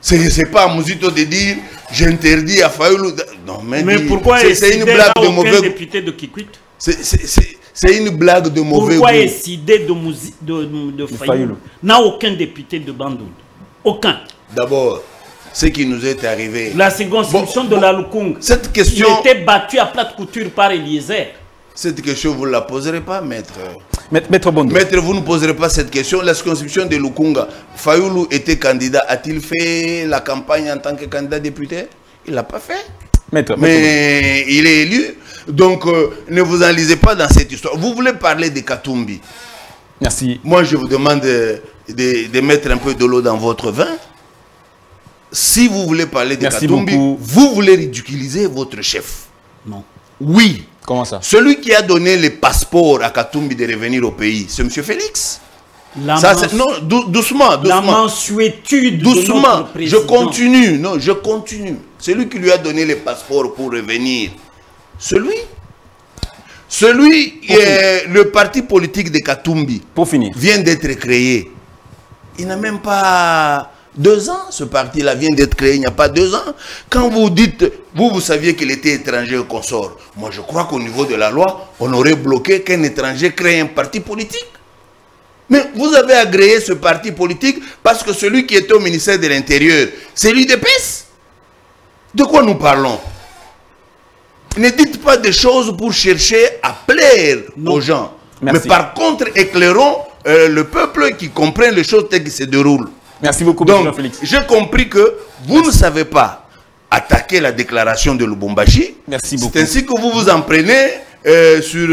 C'est pas à Muzito de dire j'interdis à Fayulu. Non, mais pourquoi c'est une blague de mauvais député de Kikwit? C'est une blague de mauvais goût. Pourquoi est-ce idée de Fayulu n'a aucun député de Bandundu? Aucun. D'abord, ce qui nous est arrivé. La circonscription de la Lukung. Cette question. Il était battu à plate couture par Eliezer. Cette question, vous ne la poserez pas, maître. Maître Bondo. Maître, vous ne poserez pas cette question. La circonscription de Lukunga, Fayulu était candidat. A-t-il fait la campagne en tant que candidat député? Il ne l'a pas fait. Mais il est élu. Donc, ne vous enlisez pas dans cette histoire. Vous voulez parler de Katumbi? Merci. Moi, je vous demande de mettre un peu de l'eau dans votre vin. Si vous voulez parler de Katumbi, vous voulez ridiculiser votre chef. Non. Oui. Comment ça? Celui qui a donné les passeports à Katumbi de revenir au pays, c'est M. Félix. Doucement, doucement. La mansuétude doucement, de notre président. Je continue. Celui qui lui a donné les passeports pour revenir, le parti politique de Katumbi vient d'être créé. Il n'a même pas 2 ans, ce parti-là vient d'être créé il n'y a pas 2 ans. Quand vous dites, vous saviez qu'il était étranger au consort. Moi, je crois qu'au niveau de la loi, on aurait bloqué qu'un étranger crée un parti politique. Mais vous avez agréé ce parti politique parce que celui qui était au ministère de l'Intérieur, c'est lui de PES. De quoi nous parlons? Ne dites pas des choses pour chercher à plaire aux gens. Merci. Mais par contre, éclairons le peuple qui comprenne les choses telles qu'elles se déroulent. Merci beaucoup, M. Félix. J'ai compris que vous ne savez pas attaquer la déclaration de Lubumbashi. Merci beaucoup. C'est ainsi que vous vous en prenez sur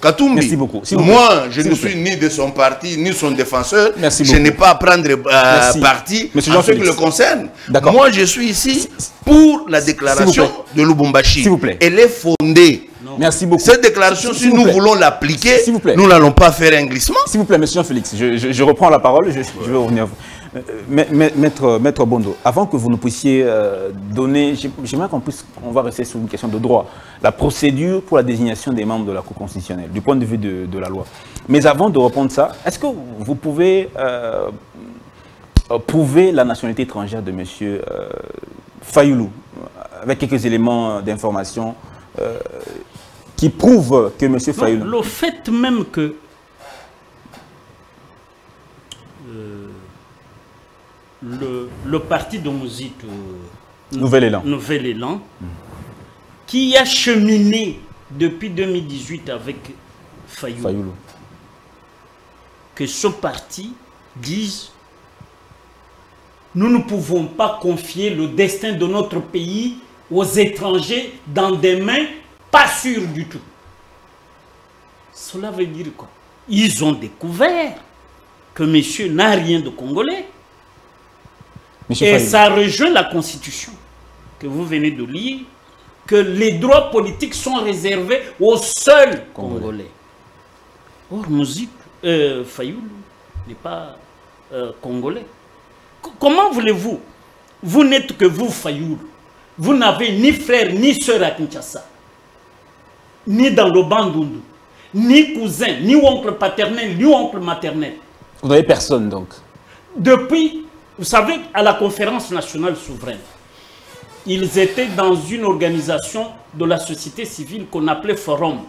Katumbi. Merci beaucoup. Moi, je ne suis ni de son parti, ni son défenseur. Merci beaucoup. Je n'ai pas à prendre parti en ce qui le concerne. Moi, je suis ici pour la déclaration de Lubumbashi. S'il vous plaît. Elle est fondée. Merci beaucoup. Cette déclaration, si nous voulons l'appliquer, nous n'allons pas faire un glissement. S'il vous plaît, monsieur Félix, je reprends la parole, je vais revenir à vous. Maître Bondo, avant que vous ne puissiez donner, j'aimerais qu'on va rester sur une question de droit, la procédure pour la désignation des membres de la Cour constitutionnelle, du point de vue de la loi. Mais avant de reprendre ça, est-ce que vous pouvez prouver la nationalité étrangère de M. Fayulu, avec quelques éléments d'information qui prouvent que M. Fayulu... Le fait même que le parti de Muzito, Nouvelle Élan, qui a cheminé depuis 2018 avec Fayulu, que ce parti dise nous ne pouvons pas confier le destin de notre pays aux étrangers dans des mains pas sûres du tout. Cela veut dire quoi? Ils ont découvert que monsieur n'a rien de congolais. Monsieur Fayulu. Ça rejoint la Constitution que vous venez de lire, que les droits politiques sont réservés aux seuls Congolais. Or, Fayulu n'est pas Congolais. Comment voulez-vous? Vous n'êtes que vous, Fayulu. Vous n'avez ni frère ni sœur à Kinshasa, ni dans le Bandundu, ni cousin, ni oncle paternel, ni oncle maternel. Vous n'avez personne, donc. Depuis... Vous savez, à la conférence nationale souveraine, ils étaient dans une organisation de la société civile qu'on appelait Forum,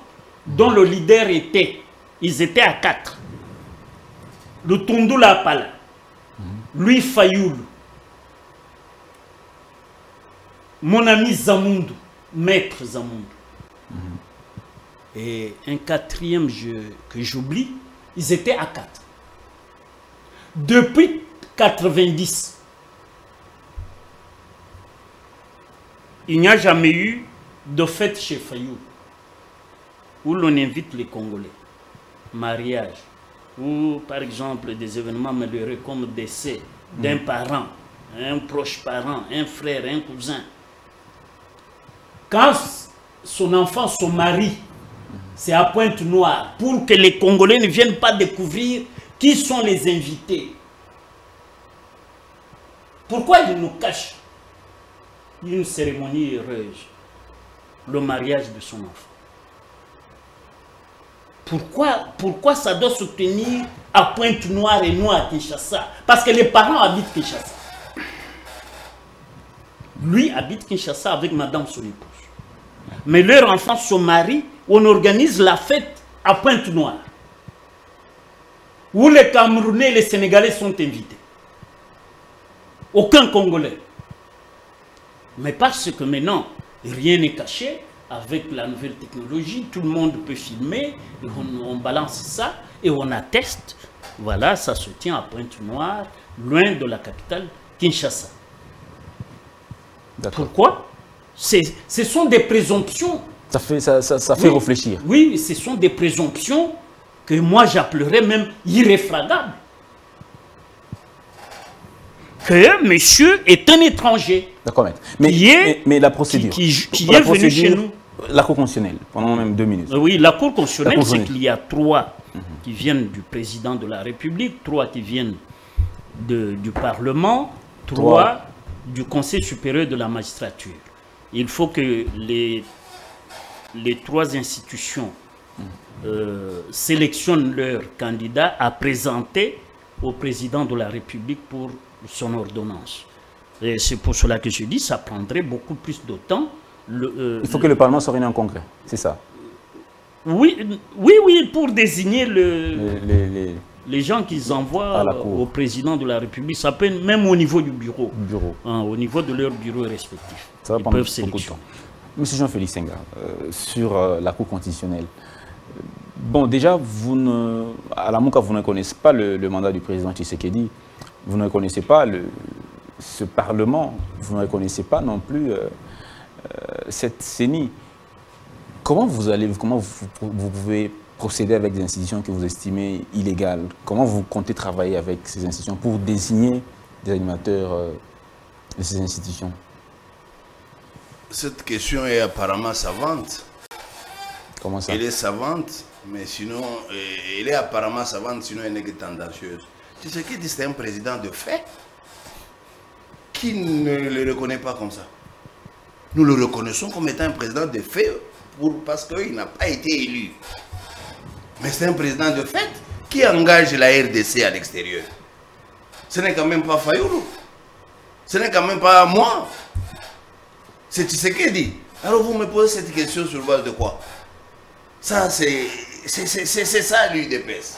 dont le leader était, ils étaient à 4. Le Tundula Apala, lui Fayulu, mon ami Zamundu, maître Zamundu, et un quatrième que j'oublie, ils étaient à 4. Depuis 90. Il n'y a jamais eu de fête chez Fayulu où l'on invite les Congolais. Mariage, ou par exemple des événements malheureux comme décès d'un parent, un proche parent, un frère, un cousin. Quand son enfant se marie, c'est à Pointe-Noire pour que les Congolais ne viennent pas découvrir qui sont les invités. Pourquoi il nous cache une cérémonie heureuse, le mariage de son enfant? Pourquoi ça doit se tenir à Pointe-Noire et non à Kinshasa? Parce que les parents habitent Kinshasa. Lui habite Kinshasa avec madame son épouse. Mais leur enfant se marie, on organise la fête à Pointe-Noire, où les Camerounais et les Sénégalais sont invités. Aucun Congolais. Mais parce que maintenant, rien n'est caché, avec la nouvelle technologie, tout le monde peut filmer, et on balance ça, et on atteste. Voilà, ça se tient à Pointe-Noire, loin de la capitale, Kinshasa. Pourquoi? Ce sont des présomptions. Ça fait réfléchir. Oui, ce sont des présomptions que moi j'appellerais même irréfragables. Que monsieur est un étranger. D'accord, mais la procédure. Qui est venu chez nous. La Cour constitutionnelle, pendant même 2 minutes. Oui, la Cour constitutionnelle, c'est qu'il y a 3 qui viennent du président de la République, 3 qui viennent du Parlement, 3 du Conseil supérieur de la magistrature. Il faut que les 3 institutions sélectionnent leurs candidats à présenter au président de la République pour son ordonnance. Et c'est pour cela que je dis, ça prendrait beaucoup plus de temps. Il faut que le Parlement soit réuni en congrès, c'est ça? Oui, pour désigner les gens qu'ils envoient au président de la République. Ça peut même au niveau du bureau, au niveau de leur bureau respectif. Ça va prendre beaucoup de temps. Monsieur Jean-Félix Senga, sur la Cour constitutionnelle, bon, déjà, à la Mouka, vous ne connaissez pas le mandat du président Tshisekedi. Vous ne connaissez pas ce Parlement, vous ne connaissez pas non plus cette CENI. Comment vous pouvez procéder avec des institutions que vous estimez illégales? Comment vous comptez travailler avec ces institutions pour désigner des animateurs de ces institutions? Cette question est apparemment savante. Comment ça? Elle est savante, mais sinon, elle est apparemment savante, sinon elle n'est que tendancieuse. Tshisekedi, c'est un président de fait qui ne le reconnaît pas comme ça. Nous le reconnaissons comme étant un président de fait parce qu'il n'a pas été élu. Mais c'est un président de fait qui engage la RDC à l'extérieur. Ce n'est quand même pas Fayulu. Ce n'est quand même pas moi. C'est Tshisekedi. Alors vous me posez cette question sur base de quoi? Ça, c'est ça l'UDPS.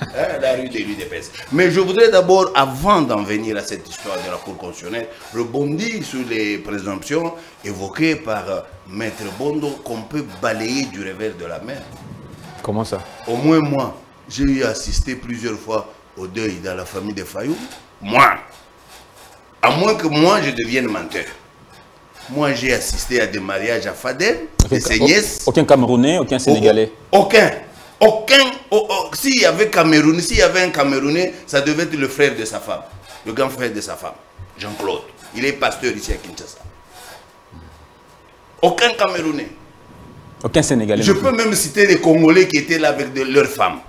Hein, la rue de l'UDPS. Mais je voudrais d'abord, avant d'en venir à cette histoire de la Cour constitutionnelle, rebondir sur les présomptions évoquées par Maître Bondo qu'on peut balayer du revers de la main. Comment ça? Au moins moi, j'ai eu assisté plusieurs fois au deuil dans la famille de Fayulu. Moi, à moins que moi je devienne menteur. Moi, j'ai assisté à des mariages à Fadel, des seignesses. Aucun Camerounais, aucun Sénégalais. Aucun. S'il y avait Camerounais, s'il y avait un Camerounais, ça devait être le frère de sa femme. Le grand frère de sa femme, Jean-Claude. Il est pasteur ici à Kinshasa. Aucun Camerounais. Aucun Sénégalais. Je peux même citer les Congolais qui étaient là avec leurs femmes.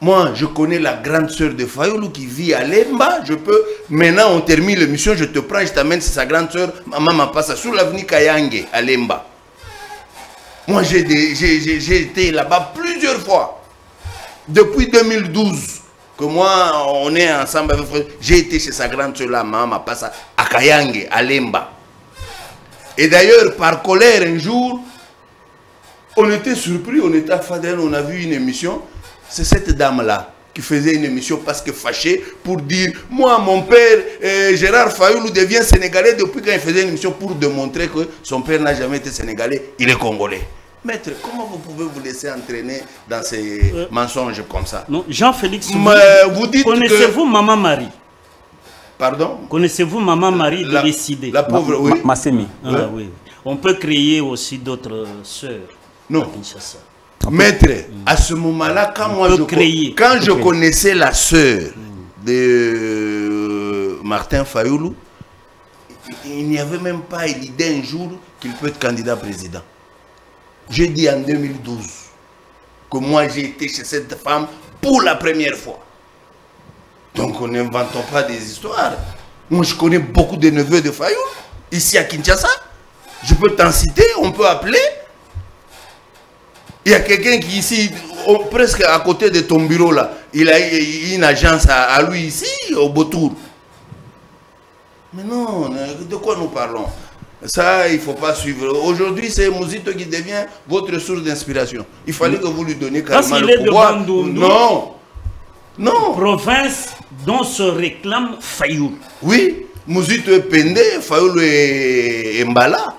Moi, je connais la grande sœur de Fayulu qui vit à Lemba. Je peux. Maintenant, on termine l'émission. Je te prends, je t'amène. C'est sa grande sœur, maman m'a passé sur l'avenue Kayange à Lemba. Moi, j'ai été là-bas plusieurs fois. Depuis 2012, que moi, on est ensemble avec Fayulu. J'ai été chez sa grande sœur là, maman m'a passé à Kayange, à Lemba. Et d'ailleurs, par colère, un jour, on était surpris. On était à Fadel, on a vu une émission. C'est cette dame-là qui faisait une émission parce que fâchée pour dire « Moi, mon père, Gérard Fayulu devient Sénégalais depuis quand il faisait une émission pour démontrer que son père n'a jamais été Sénégalais, il est Congolais. » Maître, comment vous pouvez vous laisser entraîner dans ces mensonges comme ça? Non, Jean-Félix, vous dites connaissez-vous Maman Marie? Pardon? Connaissez-vous Maman Marie de décider? La pauvre, oui. Massemi. Ah, oui. On peut créer aussi d'autres sœurs. Non. Maître, à ce moment-là, quand moi je connaissais la sœur de Martin Fayulu, il n'y avait même pas l'idée un jour qu'il peut être candidat président. J'ai dit en 2012 que moi j'ai été chez cette femme pour la première fois. Donc on n'inventons pas des histoires. Moi je connais beaucoup de neveux de Fayulu, ici à Kinshasa. Je peux t'en citer, on peut appeler. Il y a quelqu'un qui ici, presque à côté de ton bureau là, il a une agence à lui ici, au Beautour. Mais non, de quoi nous parlons? Ça, il ne faut pas suivre. Aujourd'hui, c'est Muzito qui devient votre source d'inspiration. Il fallait que vous lui donniez carrément le pouvoir. Parce qu'il est de Bandundu, non, non. Province dont se réclame Fayulu. Oui, Muzito est Pende, Fayulu est Mbala.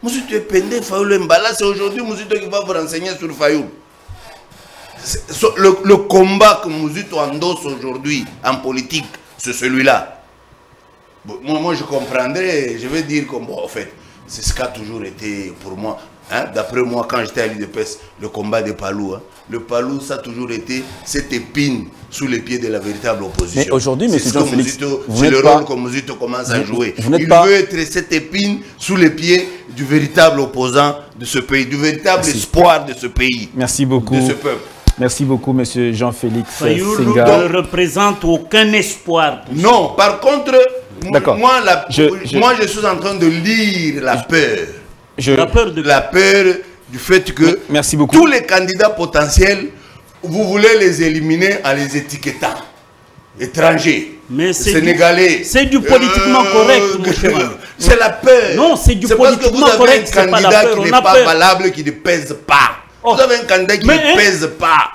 Muzito est Pende, Fayulu Mbala, c'est aujourd'hui Muzito qui va vous renseigner sur Fayulu. Le combat que Muzito endosse aujourd'hui en politique, c'est celui-là. Bon, moi, je comprendrais, je vais dire que, bon, en fait, c'est ce qu'a toujours été pour moi. Hein, d'après moi, quand j'étais à l'UDPS, le combat des Palous. Hein, le Palou, ça a toujours été cette épine sous les pieds de la véritable opposition. Mais aujourd'hui, M. Jean-Félix, c'est le rôle que Muzito commence à jouer. Il veut être cette épine sous les pieds du véritable opposant de ce pays, du véritable espoir de ce pays. Merci beaucoup. De ce peuple. Merci beaucoup, M. Jean-Félix Senga. Donc, ne représente aucun espoir. Non, par contre, moi, je suis en train de lire la peur. La peur du fait que merci beaucoup. Tous les candidats potentiels, vous voulez les éliminer en les étiquetant. Étrangers, mais Sénégalais. C'est du politiquement correct. C'est la peur. Non, c'est du politiquement correct. C'est parce que vous avez un candidat qui n'est pas valable, qui ne pèse pas. Oh. Vous avez un candidat qui ne pèse pas.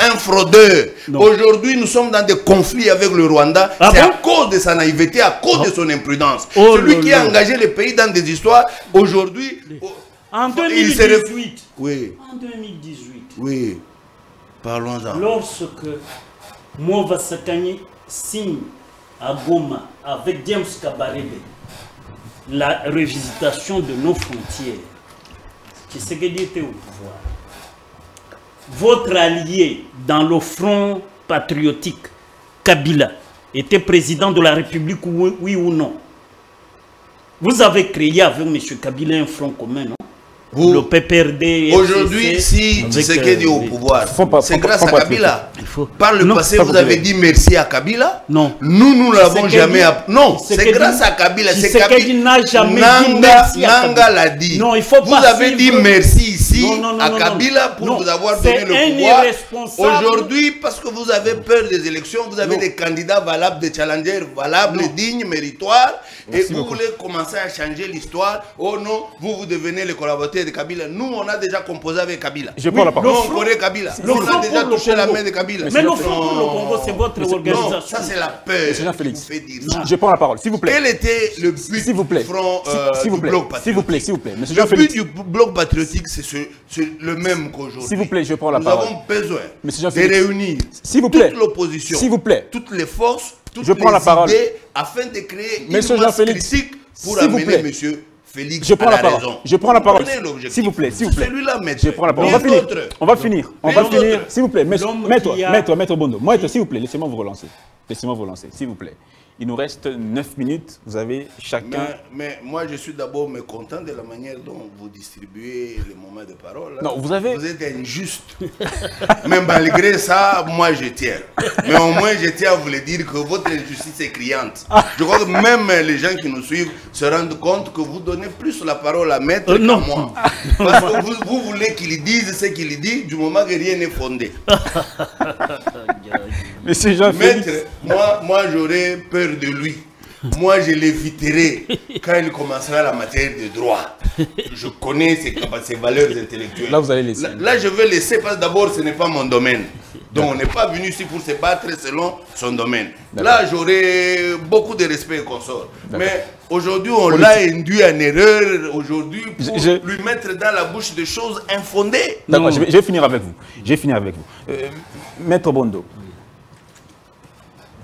Un fraudeur. Aujourd'hui, nous sommes dans des conflits avec le Rwanda. Ah c'est à cause de sa naïveté, à cause de son imprudence. Celui qui a engagé les pays dans des histoires, aujourd'hui... En 2018. Oui. En 2018. Oui. Parlons-en. Lorsque Mouvassakani signe à Goma avec James Kabarebe la revisitation de nos frontières, Tshisekedi était au pouvoir. Votre allié dans le front patriotique, Kabila, était président de la République, oui ou non? Vous avez créé avec M. Kabila un front commun, non? le PPRD. Aujourd'hui, si Tshisekedi au pouvoir, c'est grâce à Kabila. Par le passé, vous avez dit merci à Kabila. Non. Nous, nous l'avons jamais. Non, c'est grâce à Kabila. Tshisekedi n'a jamais dit merci à Kabila. Nanga l'a dit. Non, il faut pas. Vous avez dit merci ici à Kabila pour vous avoir donné le pouvoir. Aujourd'hui, parce que vous avez peur des élections, vous avez des candidats valables, des challengers valables, dignes, méritoires, et vous voulez commencer à changer l'histoire. Oh non, vous devenez les collaborateurs de Kabila. Nous, on a déjà composé avec Kabila. Je parle pas. Nous, on connaît Kabila. Nous, on a déjà touché la main de Kabila. Mais le Front pour le Congo, c'est votre organisation. Non, ça, c'est la peur. Jean-Félix, je prends la parole, s'il vous plaît. Quel était le but du Front du Bloc patriotique? S'il vous plaît, s'il vous plaît. Le but du Bloc patriotique, c'est le même qu'aujourd'hui. S'il vous plaît, je prends la parole. Nous avons besoin de réunir toute l'opposition, toutes les forces, toutes les idées, afin de créer une masse critique pour amener monsieur Félix à la raison. Je prends la parole. S'il vous plaît, s'il vous plaît. Celui-là, je prends la parole. On va finir. S'il vous plaît, maître Bondo. Maître, s'il vous plaît, laissez-moi vous relancer. Laissez-moi vous relancer, s'il vous plaît. Il nous reste 9 minutes. Vous avez chacun... Mais moi, je suis d'abord mécontent de la manière dont vous distribuez les moments de parole. Non, vous avez... Vous êtes injuste. Mais malgré ça, moi, je tiens. Mais au moins, je tiens à vous le dire que votre injustice est criante. Je crois que même les gens qui nous suivent se rendent compte que vous donnez plus la parole à Maître qu'à moi. Parce que vous voulez qu'il dise ce qu'il dit du moment que rien n'est fondé. Monsieur Jean-Félix... Maître, moi j'aurais peur de lui. Moi, je l'éviterai quand il commencera la matière de droit. Je connais ses valeurs intellectuelles. Là, vous allez laisser. Là, je vais laisser parce que d'abord, ce n'est pas mon domaine. Donc, on n'est pas venu ici pour se battre selon son domaine. Là, j'aurai beaucoup de respect et consort. Mais aujourd'hui, on l'a induit en erreur aujourd'hui pour lui mettre dans la bouche des choses infondées. D'accord, je vais finir avec vous. Je vais finir avec vous. Maître Bondo.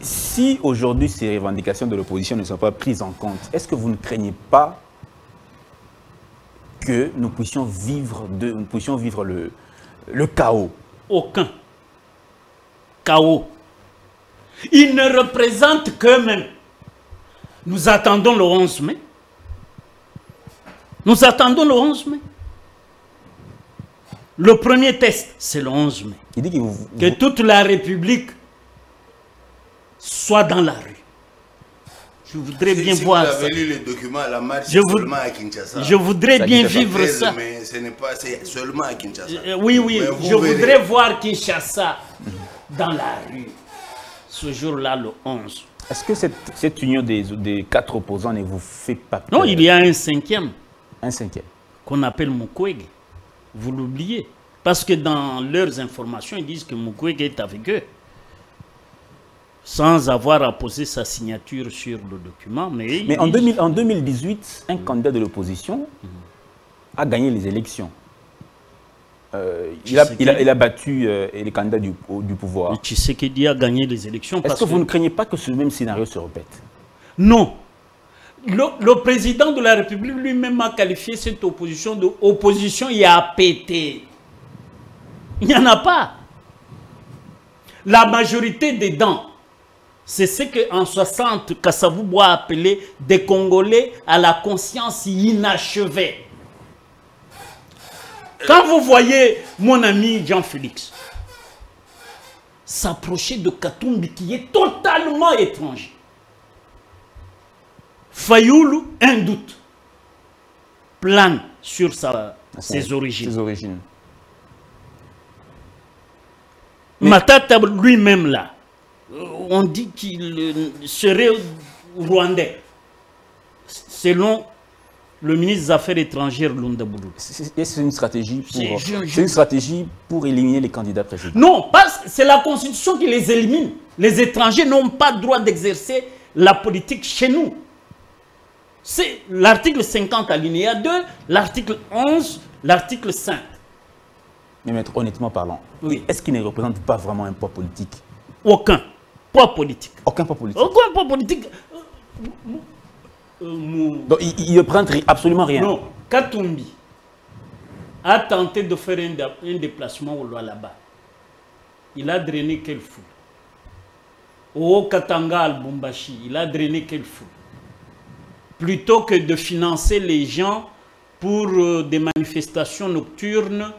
Si aujourd'hui ces revendications de l'opposition ne sont pas prises en compte, est-ce que vous ne craignez pas que nous puissions vivre, le chaos? Aucun. Chaos. Ils ne représentent qu'eux-mêmes. Nous attendons le 11 mai. Nous attendons le 11 mai. Le premier test, c'est le 11 mai. Il dit que, que toute la République... soit dans la rue. Je voudrais bien voir ça. Si vous avez lu les documents, la marche seulement à Kinshasa. Je voudrais bien vivre ça. Mais ce n'est pas seulement à Kinshasa. Oui, oui, je voudrais voir Kinshasa dans la rue. Ce jour-là, le 11. Est-ce que cette union des quatre opposants ne vous fait pas peur? Non, il y a un cinquième. Un cinquième. Qu'on appelle Mukwege. Vous l'oubliez. Parce que dans leurs informations, ils disent que Mukwege est avec eux, sans avoir à poser sa signature sur le document. Mais en 2018, un candidat de l'opposition a gagné les élections. Il a battu les candidats du pouvoir. Tshisekedi a gagné les élections. Est-ce que vous ne craignez pas que ce même scénario se répète? Non. Le président de la République lui-même a qualifié cette opposition de opposition et a pété. Il n'y en a pas. La majorité dedans, c'est ce qu'en 60, Kassavou Bois appelait des Congolais à la conscience inachevée. Quand vous voyez mon ami Jean-Félix s'approcher de Katumbi qui est totalement étranger, Fayulu, un doute plane sur ses origines. Matata lui-même là, on dit qu'il serait rwandais, selon le ministre des Affaires étrangères Lunda Boulou. C'est une stratégie pour éliminer les candidats présidentiels. Non, c'est la Constitution qui les élimine. Les étrangers n'ont pas le droit d'exercer la politique chez nous. C'est l'article 50 alinéa 2, l'article 11, l'article 5. Mais maître, honnêtement parlant, est-ce qu'il ne représente pas vraiment un poids politique? Aucun poids politique. Aucun poids politique. Aucun poids politique. Donc il ne prend absolument rien. Non, Katumbi a tenté de faire un déplacement au Lualaba. Il a drainé quelle foule? Au Katanga à Lubumbashi, il a drainé quelle foule? Plutôt que de financer les gens pour des manifestations nocturnes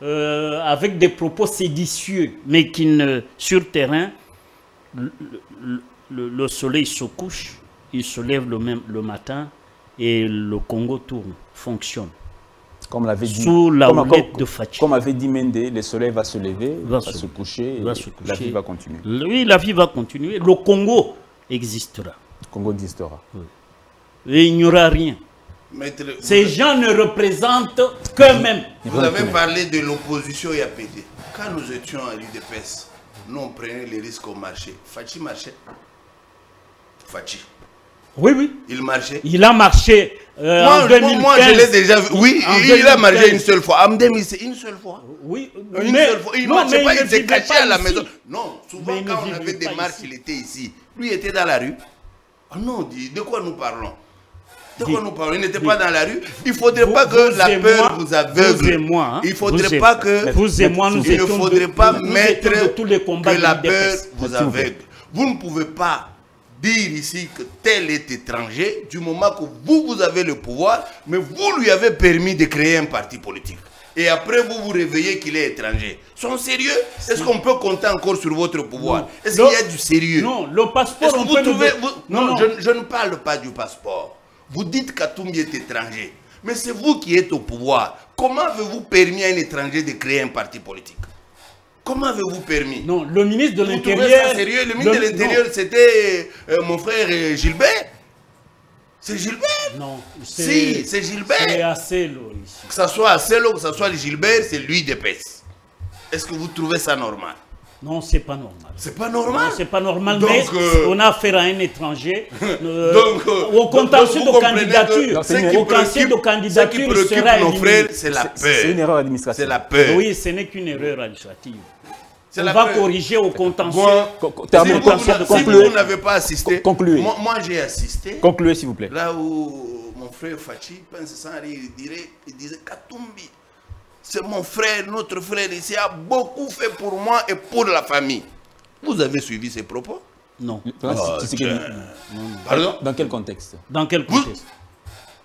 avec des propos séditieux, mais qui ne, sur terrain, le soleil se couche, il se lève le matin et le Congo tourne, fonctionne. Comme l'avait dit, comme avait dit Mende, le soleil va se lever, va se coucher, la vie va continuer. Oui, la vie va continuer. Le Congo existera. Le Congo existera. Oui. Et il n'y aura rien. Ces gens ne représentent qu'eux-mêmes. Vous avez parlé de l'opposition IAPD. Quand nous étions à l'UDPS, nous on prenait les risques au marché. Fachi marchait. Fachi. Oui, oui. Il marchait. Il a marché en 2015. Moi, je l'ai déjà vu. Oui, il a marché une seule fois. Amdemi, c'est une seule fois. Oui, une seule fois. Il ne marchait pas, il s'est caché à la maison. Non, souvent quand on avait des marches, il était ici. Lui, il était dans la rue. Oh non, de quoi nous parlons? De quoi nous parlons? Il n'était pas dans la rue. Il ne faudrait pas que la peur vous aveugle. Il ne faudrait pas que... Vous et moi, nous étions... Il ne faudrait pas mettre que la peur vous aveugle. Vous ne pouvez pas dire ici que tel est étranger, du moment que vous avez le pouvoir, mais vous lui avez permis de créer un parti politique. Et après, vous vous réveillez qu'il est étranger. Sont sérieux? Est-ce qu'on peut compter encore sur votre pouvoir? Est-ce qu'il y a du sérieux? Non, le passeport... Vous trouvez... vous... Non, non, non. Je ne parle pas du passeport. Vous dites Katumbi est étranger, mais c'est vous qui êtes au pouvoir. Comment avez-vous permis à un étranger de créer un parti politique? Comment avez-vous permis? Non, le ministre de l'Intérieur... Le ministre de l'Intérieur, c'était mon frère Gilbert. C'est Gilbert? Non. Si, c'est Gilbert. C'est Asselo ici. Que ce soit Asselo, que ce soit Gilbert, c'est lui d'Epès. Est-ce que vous trouvez ça normal? Non, c'est pas normal. C'est pas normal? C'est pas normal, donc, mais on a affaire à un étranger. Au contentieux de candidature, ce qui préoccupe nos frères, c'est la peur. C'est une erreur administrative. C'est la peur. Oui, ce n'est qu'une erreur administrative. On va corriger au contentieux. Si vous n'avez pas assisté, concluez. Moi j'ai assisté. Concluez s'il vous plaît. Là où mon frère Fachi pense sans rire, il disait Katumbi, c'est mon frère, notre frère ici a beaucoup fait pour moi et pour la famille. Vous avez suivi ses propos? Non. Pardon? Dans quel contexte? Dans quel contexte?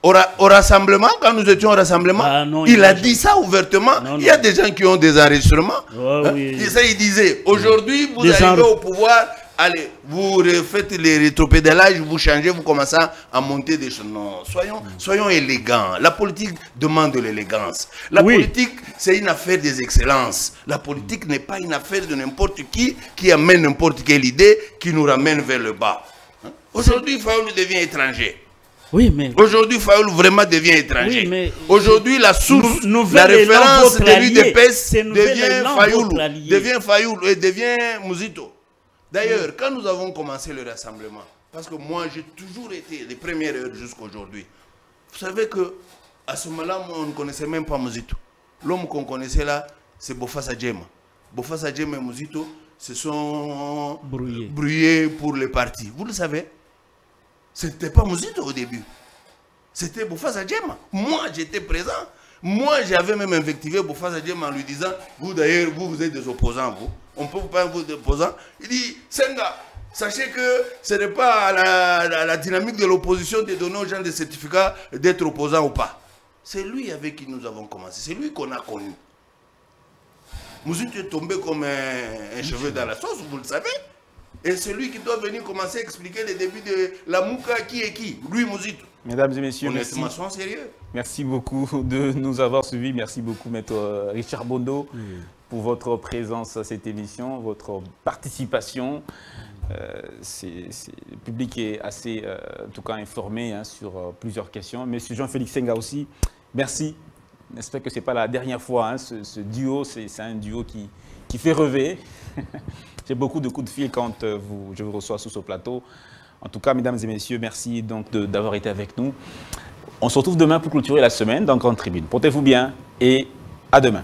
Au rassemblement, quand nous étions au rassemblement, ah non, il a dit ça ouvertement. Non, non. Il y a des gens qui ont des enregistrements. Oh, hein, oui. Ça, il disait, aujourd'hui, vous arrivez au pouvoir, allez, vous refaites les rétropédalages, vous changez, vous commencez à monter des choses. Non, soyons élégants. La politique demande de l'élégance. La politique, c'est une affaire des excellences. La politique n'est pas une affaire de n'importe qui amène n'importe quelle idée, qui nous ramène vers le bas. Hein? Aujourd'hui, Fayulu devient étranger. Oui, mais... Aujourd'hui, Fayulu vraiment devient étranger. Oui, mais... Aujourd'hui, la source, la référence de l'UDPS devient Fayulu. Devient Fayulu et devient Muzito. D'ailleurs, quand nous avons commencé le rassemblement, parce que moi, j'ai toujours été les premières heures jusqu'à aujourd'hui. Vous savez que à ce moment-là, on ne connaissait même pas Muzito. L'homme qu'on connaissait là, c'est Bofassa Djema. Bofassa Djema et Muzito se sont brouillés pour le parti. Vous le savez? C'était pas Muzito au début. C'était Bofassa Djema. Moi, j'étais présent. Moi, j'avais même invectivé Bofassa Djema en lui disant, vous d'ailleurs, vous êtes des opposants, vous. On peut pas vous des opposants. Il dit, Senga, sachez que ce n'est pas la dynamique de l'opposition de donner aux gens des certificats d'être opposants ou pas. C'est lui avec qui nous avons commencé. C'est lui qu'on a connu. Muzito est tombé comme un cheveu dans la sauce, vous le savez. Et celui qui doit venir commencer à expliquer les débuts de la Mouka, qui est qui? Lui, Muzito. Mesdames et messieurs, merci beaucoup de nous avoir suivis. Merci beaucoup, Maître Richard Bondo, pour votre présence à cette émission, votre participation. Le public est assez, en tout cas, informé hein, sur plusieurs questions. Monsieur Jean-Félix Senga aussi, merci. J'espère que ce n'est pas la dernière fois. Hein, ce duo, c'est un duo qui fait rêver. J'ai beaucoup de coups de fil quand je vous reçois sous ce plateau. En tout cas, mesdames et messieurs, merci donc d'avoir été avec nous. On se retrouve demain pour clôturer la semaine dans Grande Tribune. Portez-vous bien et à demain.